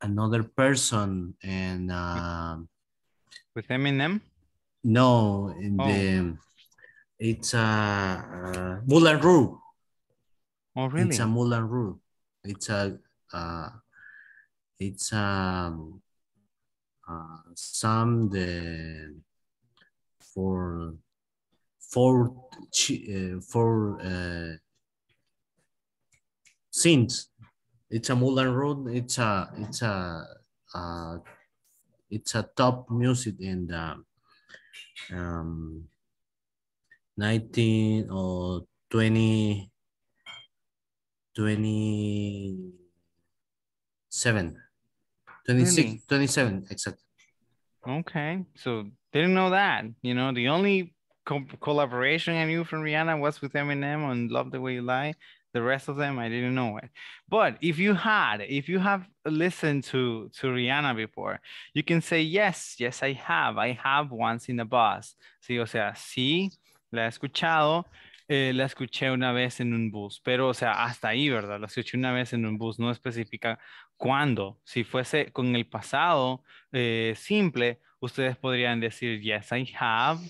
another person and uh, with Eminem. No, in oh. the it's a uh, uh, Moulin Rouge. Oh, really? It's a Moulin Rouge. It's a uh, it's a uh, some the for four uh, four uh, scenes. It's a Moulin Rouge. It's a it's a uh, it's a top music in the um, nineteen or twenty twenty seven twenty six really? twenty seven exactly. Okay, so didn't know that. You know, the only co collaboration I knew from Rihanna was with Eminem on "Love the Way You Lie." The rest of them, I didn't know it. But if you had, if you have listened to, to Rihanna before, you can say, yes, yes, I have. I have once in a bus. Sí, o sea, sí, la he escuchado. Eh, la escuché una vez en un bus. Pero, o sea, hasta ahí, ¿verdad? La escuché una vez en un bus. No especifica cuándo. Si fuese con el pasado eh, simple, ustedes podrían decir, yes, I have.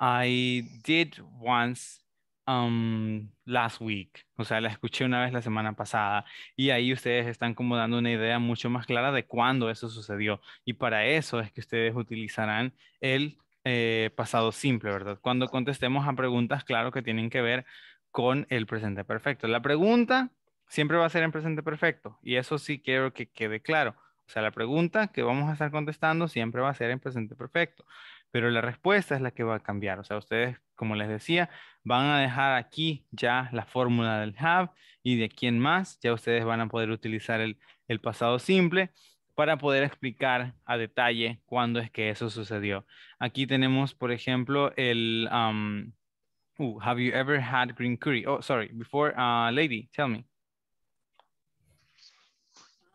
I did once. Um, last week, o sea, la escuché una vez la semana pasada y ahí ustedes están como dando una idea mucho más clara de cuándo eso sucedió y para eso es que ustedes utilizarán el eh, pasado simple, ¿verdad? Cuando contestemos a preguntas, claro, que tienen que ver con el presente perfecto. La pregunta siempre va a ser en presente perfecto y eso sí quiero que quede claro. O sea, la pregunta que vamos a estar contestando siempre va a ser en presente perfecto. Pero la respuesta es la que va a cambiar. O sea, ustedes, como les decía, van a dejar aquí ya la fórmula del have y de aquí en más ya ustedes van a poder utilizar el, el pasado simple para poder explicar a detalle cuándo es que eso sucedió. Aquí tenemos, por ejemplo, el um, ooh, have you ever had green curry? Oh, sorry, before, uh, lady, tell me.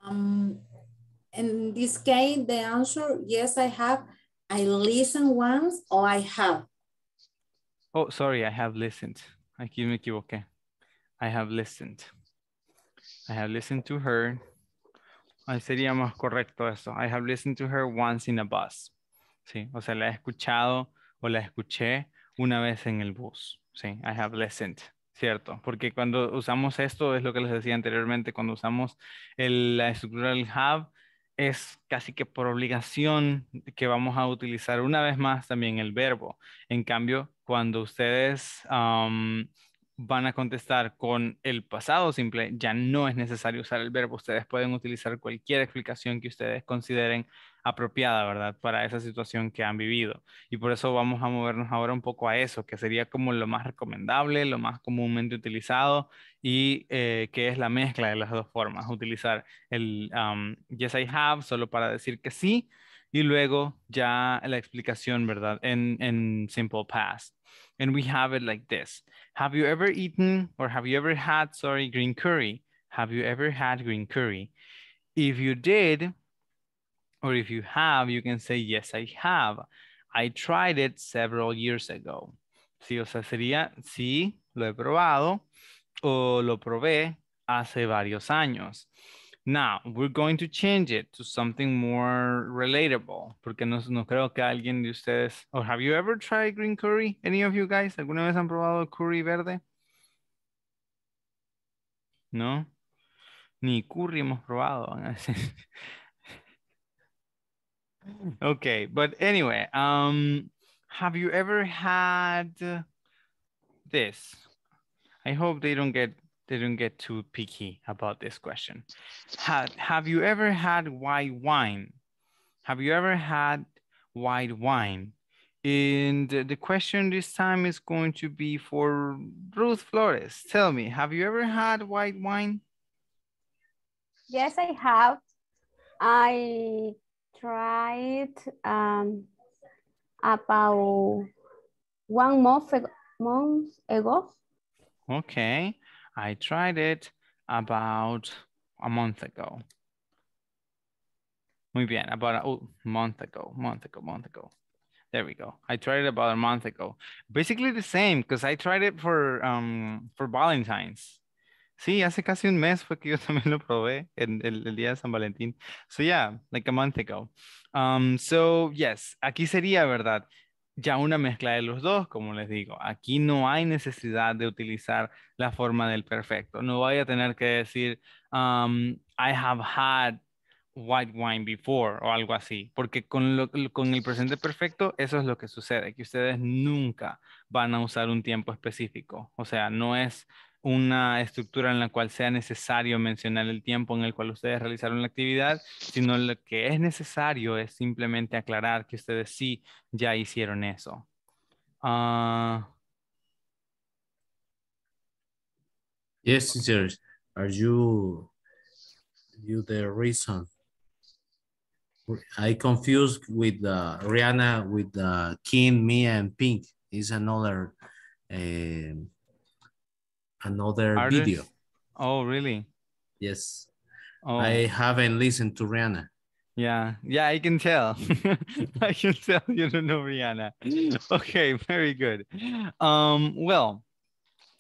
Um, in this case, the answer, yes, I have. I listened once or I have. Oh, sorry, I have listened. Aquí me equivoqué. I have listened. I have listened to her. Ay, sería más correcto eso. I have listened to her once in a bus. Sí, o sea, la he escuchado o la escuché una vez en el bus. Sí, I have listened. Cierto, porque cuando usamos esto, es lo que les decía anteriormente, cuando usamos el, la estructura del have, es casi que por obligación que vamos a utilizar una vez más también el verbo. En cambio, cuando ustedes um, van a contestar con el pasado simple, ya no es necesario usar el verbo. Ustedes pueden utilizar cualquier explicación que ustedes consideren apropiada, ¿verdad? Para esa situación que han vivido. Y por eso vamos a movernos ahora un poco a eso, que sería como lo más recomendable, lo más comúnmente utilizado y eh, que es la mezcla de las dos formas. Utilizar el um, yes I have solo para decir que sí y luego ya la explicación, ¿verdad? En, en simple past. And we have it like this. Have you ever eaten or have you ever had, sorry, green curry? Have you ever had green curry? If you did, or if you have, you can say, yes, I have. I tried it several years ago. Sí, o sea, sería, sí, lo he probado o lo probé hace varios años. Now, we're going to change it to something more relatable. Porque no, no creo que alguien de ustedes... Or have you ever tried green curry? Any of you guys? ¿Alguna vez han probado el curry verde? No. Ni curry hemos probado. Okay, but anyway, um, have you ever had this? I hope they don't get they don't get too picky about this question. Had, have you ever had white wine? Have you ever had white wine? And the question this time is going to be for Ruth Flores. Tell me, have you ever had white wine? Yes, I have. I tried um, about one month ago, month ago. Okay, I tried it about a month ago. Muy bien, about a oh, month ago, month ago, month ago. There we go. I tried it about a month ago. Basically the same, because I tried it for um for Valentine's. Sí, hace casi un mes fue que yo también lo probé en el, el día de San Valentín. So yeah, like a month ago. Um, so yes, aquí sería, ¿verdad? Ya una mezcla de los dos, como les digo. Aquí no hay necesidad de utilizar la forma del perfecto. No voy a tener que decir, um, I have had white wine before o algo así. Porque con, lo, con el presente perfecto, eso es lo que sucede. Que ustedes nunca van a usar un tiempo específico. O sea, no es una estructura en la cual sea necesario mencionar el tiempo en el cual ustedes realizaron la actividad, sino lo que es necesario es simplemente aclarar que ustedes sí ya hicieron eso. Uh... Yes, teacher. Are you, you the reason? I confused with uh, Rihanna with uh, King, Me, and Pink. Is another... Uh, Another artist? Video. Oh, really? Yes. Oh. I haven't listened to Rihanna. Yeah, yeah, I can tell. I can tell you don't know Rihanna. Okay, very good. Um, well,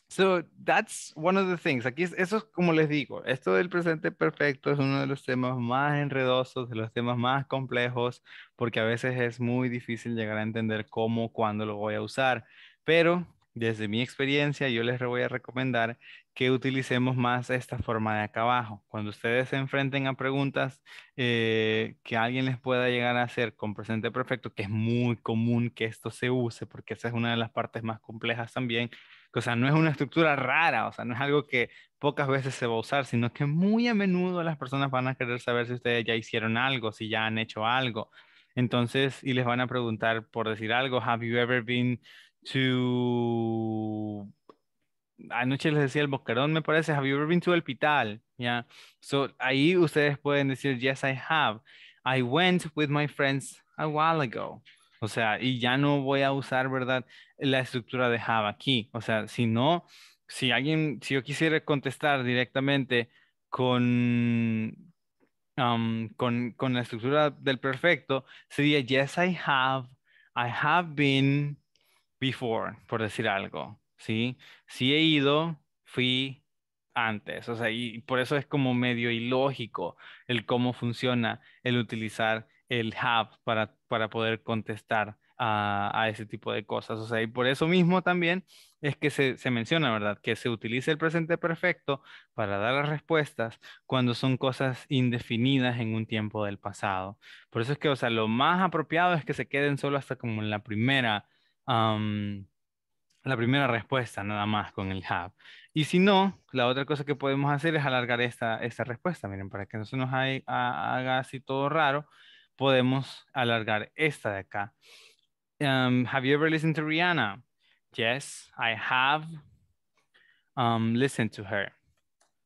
so that's one of the things. Aquí es, eso es como les digo, esto del presente perfecto es uno de los temas más enredosos, de los temas más complejos, porque a veces es muy difícil llegar a entender cómo, cuándo lo voy a usar, pero... Desde mi experiencia, yo les voy a recomendar que utilicemos más esta forma de acá abajo. Cuando ustedes se enfrenten a preguntas eh, que alguien les pueda llegar a hacer con presente perfecto, que es muy común que esto se use, porque esa es una de las partes más complejas también. O sea, no es una estructura rara, o sea, no es algo que pocas veces se va a usar, sino que muy a menudo las personas van a querer saber si ustedes ya hicieron algo, si ya han hecho algo. Entonces, y les van a preguntar por decir algo, ¿have you ever been... to, anoche les decía el Bosquerón, me parece, have you ever been to El Pital? Yeah. So, ahí ustedes pueden decir, yes, I have. I went with my friends a while ago. O sea, y ya no voy a usar, ¿verdad? La estructura de have aquí. O sea, si no, si alguien, si yo quisiera contestar directamente con, um, con, con la estructura del perfecto, sería, yes, I have. I have been... before, por decir algo, ¿sí? Si he ido, fui antes, o sea, y por eso es como medio ilógico el cómo funciona el utilizar el have para, para poder contestar a, a ese tipo de cosas, o sea, y por eso mismo también es que se, se menciona, ¿verdad? Que se utiliza el presente perfecto para dar las respuestas cuando son cosas indefinidas en un tiempo del pasado. Por eso es que, o sea, lo más apropiado es que se queden solo hasta como en la primera Um, la primera respuesta nada más con el have. Y si no, la otra cosa que podemos hacer es alargar esta, esta respuesta. Miren, para que no se nos hay, a, haga así todo raro, podemos alargar esta de acá. Um, have you ever listened to Rihanna? Yes, I have um, listened to her.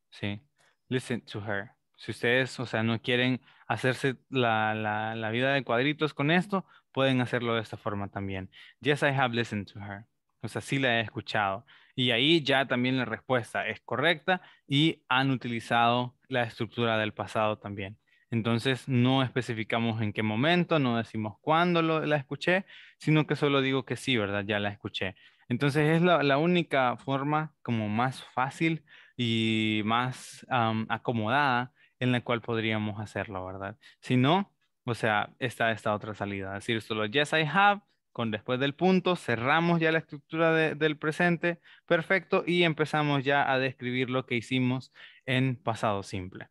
Sí, listen to her. Si ustedes, o sea, no quieren hacerse la, la, la vida de cuadritos con esto, pueden hacerlo de esta forma también. Yes, I have listened to her. O sea, sí la he escuchado. Y ahí ya también la respuesta es correcta y han utilizado la estructura del pasado también. Entonces, no especificamos en qué momento, no decimos cuándo lo, la escuché, sino que solo digo que sí, ¿verdad? Ya la escuché. Entonces, es la, la única forma como más fácil y más um, acomodada en la cual podríamos hacerlo, ¿verdad? Si no, o sea, está esta otra salida. Es decir, solo yes, I have, con después del punto, cerramos ya la estructura de, del presente, perfecto, y empezamos ya a describir lo que hicimos en pasado simple.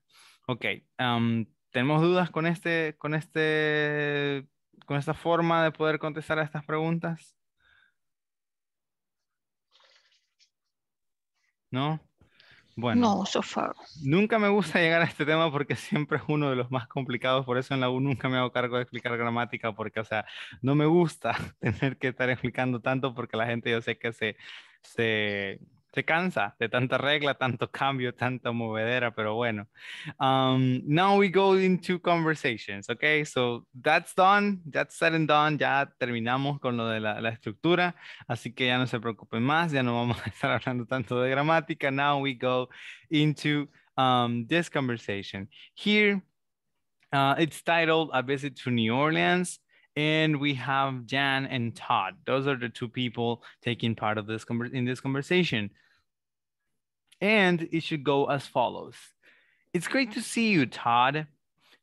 Ok, um, ¿tenemos dudas con, este, con, este, con esta forma de poder contestar a estas preguntas? ¿No? Bueno, no, so far. Nunca me gusta llegar a este tema porque siempre es uno de los más complicados, por eso en la U nunca me hago cargo de explicar gramática porque, o sea, no me gusta tener que estar explicando tanto porque la gente yo sé que se, se, se cansa de tanta regla, tanto cambio, tanta movedera, pero bueno. Um, now we go into conversations, okay? So that's done, that's said and done, ya terminamos con lo de la, la estructura, así que ya no se preocupen más, ya no vamos a estar hablando tanto de gramática. Now we go into um, this conversation. Here, uh, it's titled A Visit to New Orleans. And we have Jan and Todd. Those are the two people taking part of this in this conversation. And it should go as follows. It's great to see you, Todd.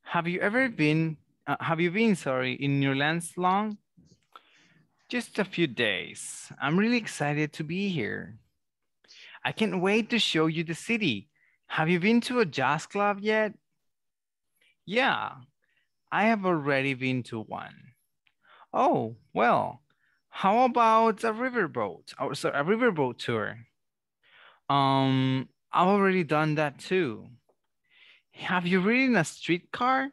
Have you ever been, uh, have you been, sorry, in New Orleans long? Just a few days. I'm really excited to be here. I can't wait to show you the city. Have you been to a jazz club yet? Yeah, I have already been to one. Oh, well, how about a riverboat? Oh, sorry, a riverboat tour? Um, I've already done that too. Have you ridden a streetcar?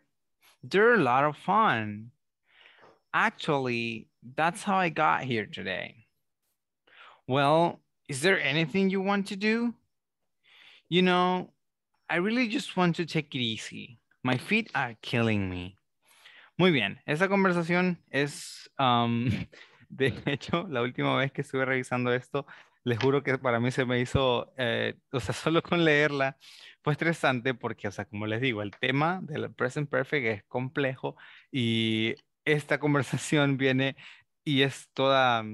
They're a lot of fun. Actually, that's how I got here today. Well, is there anything you want to do? You know, I really just want to take it easy. My feet are killing me. Muy bien, esa conversación es, um, de hecho, la última vez que estuve revisando esto, les juro que para mí se me hizo, eh, o sea, solo con leerla, fue estresante porque, o sea, como les digo, el tema del present perfect es complejo y esta conversación viene y es toda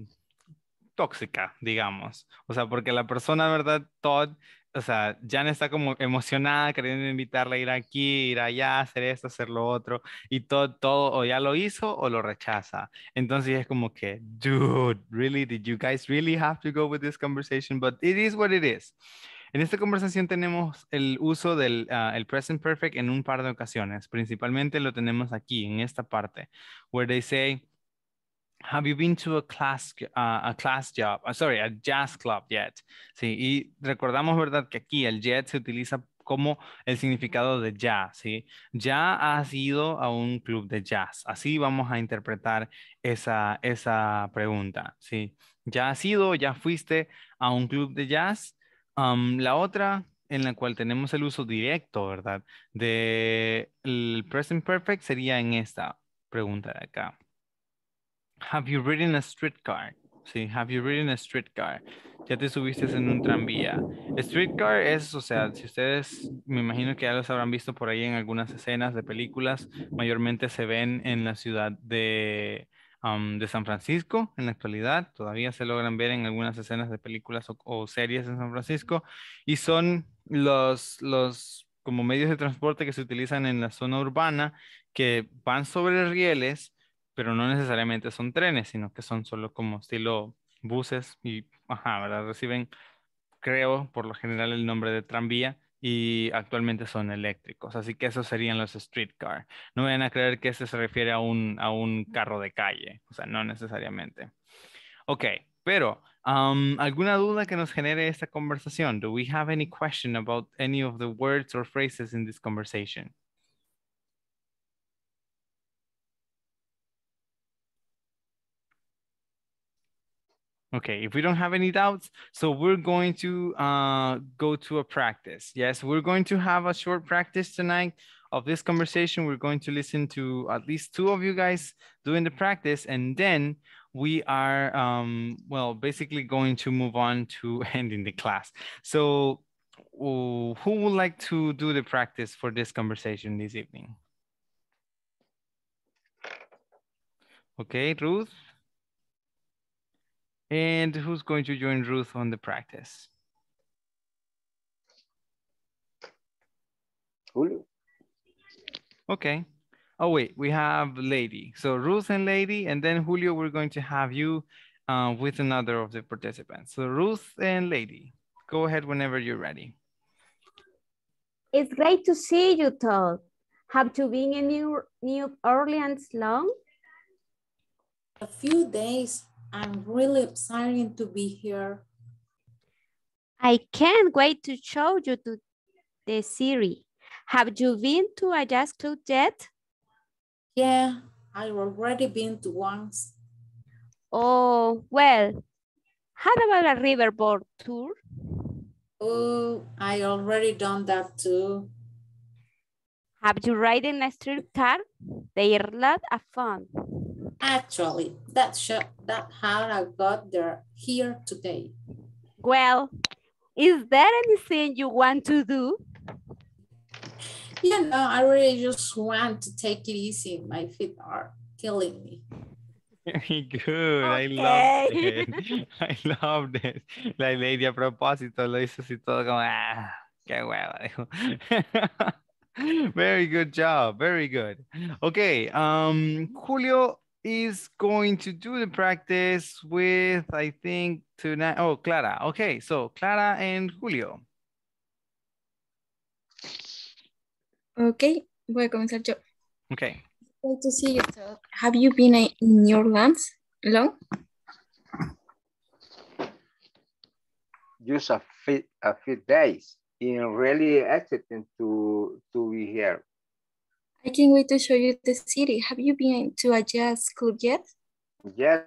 tóxica, digamos. O sea, porque la persona, ¿verdad? Todd, o sea, Jan está como emocionada, queriendo invitarla a ir aquí, ir allá, hacer esto, hacer lo otro, y todo, todo, o ya lo hizo o lo rechaza. Entonces es como que, dude, really, did you guys really have to go with this conversation? But it is what it is. En esta conversación tenemos el uso del uh, el present perfect en un par de ocasiones. Principalmente lo tenemos aquí, en esta parte, where they say, have you been to a class, uh, a class job? Uh, sorry, a jazz club yet? Sí, y recordamos, ¿verdad? Que aquí el yet se utiliza como el significado de ya, ¿sí? Ya has ido a un club de jazz. Así vamos a interpretar esa, esa pregunta, ¿sí? Ya has ido, ya fuiste a un club de jazz. Um, la otra en la cual tenemos el uso directo, ¿verdad? De el present perfect sería en esta pregunta de acá. Have you ridden a streetcar? Sí, have you ridden a streetcar? Ya te subiste en un tranvía. Streetcar es, o sea, si ustedes, me imagino que ya los habrán visto por ahí en algunas escenas de películas, mayormente se ven en la ciudad de, um, de San Francisco en la actualidad. Todavía se logran ver en algunas escenas de películas o, o series en San Francisco. Y son los, los como medios de transporte que se utilizan en la zona urbana que van sobre rieles, pero no necesariamente son trenes, sino que son solo como estilo buses y, ajá, ¿verdad? Reciben, creo, por lo general el nombre de tranvía y actualmente son eléctricos. Así que esos serían los streetcar. No vayan a creer que este se refiere a un, a un carro de calle. O sea, no necesariamente. Ok, pero um, ¿alguna duda que nos genere esta conversación? Do we have any question about any of the words or phrases in this conversation? Okay, if we don't have any doubts, so we're going to uh, go to a practice. Yes, we're going to have a short practice tonight of this conversation. We're going to listen to at least two of you guys doing the practice, and then we are, um, well, basically going to move on to ending the class. So who would like to do the practice for this conversation this evening? Okay, Ruth? And who's going to join Ruth on the practice? Julio. Okay. Oh, wait, we have Lady. So Ruth and Lady, and then Julio, we're going to have you uh, with another of the participants. So Ruth and Lady, go ahead whenever you're ready. It's great to see you, Todd. Have you been in New, New Orleans long? A few days. I'm really excited to be here. I can't wait to show you to the city. Have you been to a jazz club yet? Yeah, I've already been to once. Oh, well, how about a riverboat tour? Oh, I already done that too. Have you ridden a streetcar? They are a lot of fun. Actually, that show, that how I got there here today. Well, is there anything you want to do? You know, I really just want to take it easy. My feet are killing me. Very good. Okay. I loved it. I loved it. La lady a propósito lo hizo así todo como, ah, qué hueva. Very good job. Very good. Okay. Um, Julio is going to do the practice with, I think, tonight. Oh, Clara. Okay, so Clara and Julio. Okay, voy a comenzar yo. Okay. Good to see you, Todd. Have you been in New Orleans long? Just a few, a few days. I'm really excited to, to be here. I can't wait to show you the city. Have you been to a jazz club yet? Yes,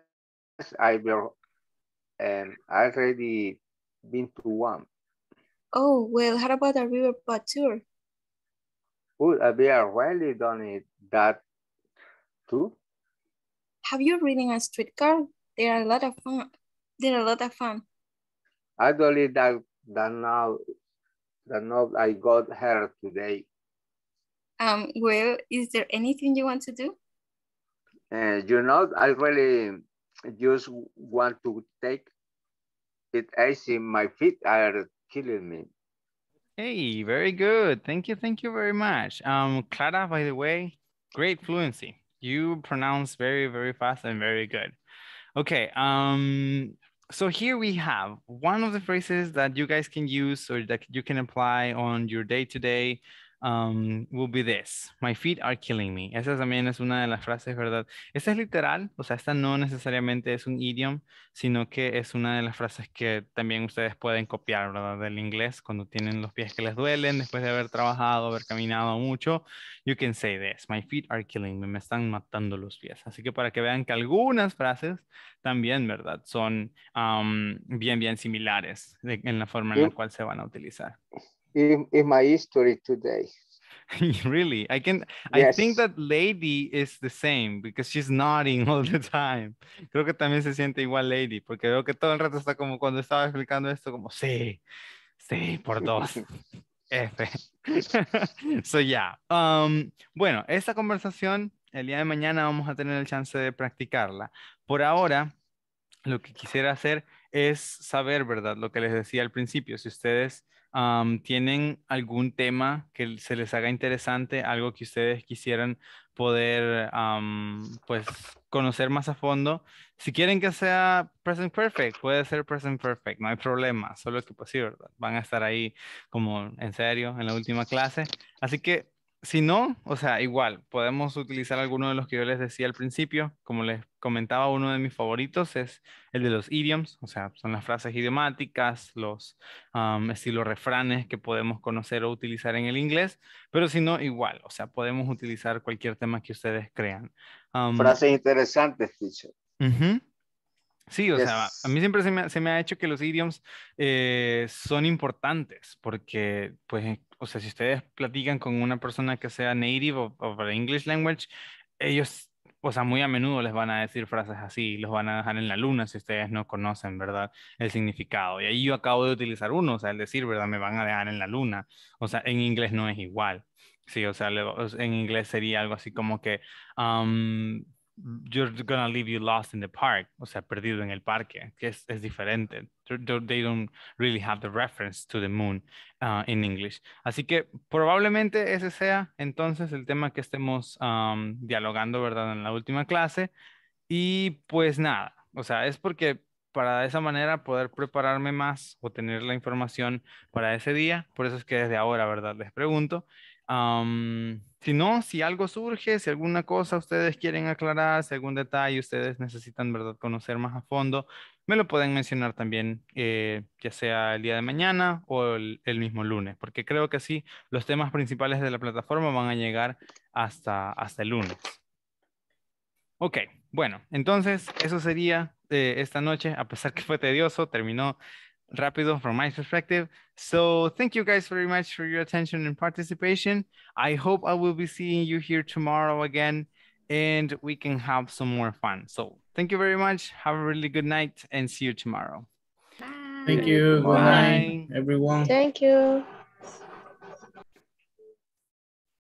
I've um, already been to one. Oh, well, how about a riverboat tour? Oh, I've really done it that too. Have you ridden a streetcar? They are a lot of fun. They're a lot of fun. Actually, that, that now, that now I got here today. Um, well, is there anything you want to do? Uh, you know, I really just want to take it easy. My feet are killing me. Hey, very good. Thank you. Thank you very much. Um, Clara, by the way, great fluency. You pronounce very, very fast and very good. Okay. Um, so here we have one of the phrases that you guys can use or that you can apply on your day-to-day. Um, will be this. My feet are killing me. Esa también es una de las frases, ¿verdad? Esta es literal, o sea, esta no necesariamente es un idiom, sino que es una de las frases que también ustedes pueden copiar, ¿verdad? Del inglés, cuando tienen los pies que les duelen, después de haber trabajado, haber caminado mucho, you can say this. My feet are killing me. Me están matando los pies. Así que para que vean que algunas frases también, ¿verdad? Son um, bien, bien similares de, en la forma en la cual se van a utilizar. In, in my history today. Really? I can, yes. I think that Lady is the same because she's nodding all the time. Creo que también se siente igual Lady porque veo que todo el rato está como cuando estaba explicando esto como sí, sí, por dos. F. So yeah. Um, bueno, esta conversación el día de mañana vamos a tener el chance de practicarla. Por ahora, lo que quisiera hacer es saber, ¿verdad? Lo que les decía al principio. Si ustedes Um, ¿tienen algún tema que se les haga interesante? Algo que ustedes quisieran poder um, pues conocer más a fondo. Si quieren que sea present perfect, puede ser present perfect, no hay problema. Solo que pues sí, ¿verdad? Van a estar ahí como en serio en la última clase. Así que Si no, o sea, igual, podemos utilizar alguno de los que yo les decía al principio. Como les comentaba, uno de mis favoritos es el de los idioms, o sea, son las frases idiomáticas, los um, estilos refranes que podemos conocer o utilizar en el inglés, pero si no, igual, o sea, podemos utilizar cualquier tema que ustedes crean. Um, frases interesantes, teacher. Uh-huh. Sí, o yes. sea, a mí siempre se me, se me ha hecho que los idioms eh, son importantes porque, pues, o sea, si ustedes platican con una persona que sea native o, o para English language, ellos, o sea, muy a menudo les van a decir frases así, los van a dejar en la luna si ustedes no conocen, ¿verdad?, el significado. Y ahí yo acabo de utilizar uno, o sea, el decir, ¿verdad?, me van a dejar en la luna. O sea, en inglés no es igual. Sí, o sea, le, en inglés sería algo así como que... Um, You're gonna leave you lost in the park, o sea, perdido en el parque, que es, es diferente. They don't really have the reference to the moon uh, in English. Así que probablemente ese sea entonces el tema que estemos um, dialogando, ¿verdad?, en la última clase. Y pues nada, o sea, es porque para de esa manera poder prepararme más o tener la información para ese día. Por eso es que desde ahora, ¿verdad?, les pregunto. Um, si no, si algo surge, si alguna cosa ustedes quieren aclarar, si algún detalle ustedes necesitan, ¿verdad?, conocer más a fondo, me lo pueden mencionar también, eh, ya sea el día de mañana o el, el mismo lunes, porque creo que sí, los temas principales de la plataforma van a llegar hasta, hasta el lunes. Ok, bueno, entonces eso sería eh, esta noche, a pesar que fue tedioso, terminó rápido from my perspective. So thank you guys very much for your attention and participation. I hope I will be seeing you here tomorrow again and we can have some more fun. So thank you very much. Have a really good night and see you tomorrow. Bye. Thank you. Bye. Good night, everyone. Thank you.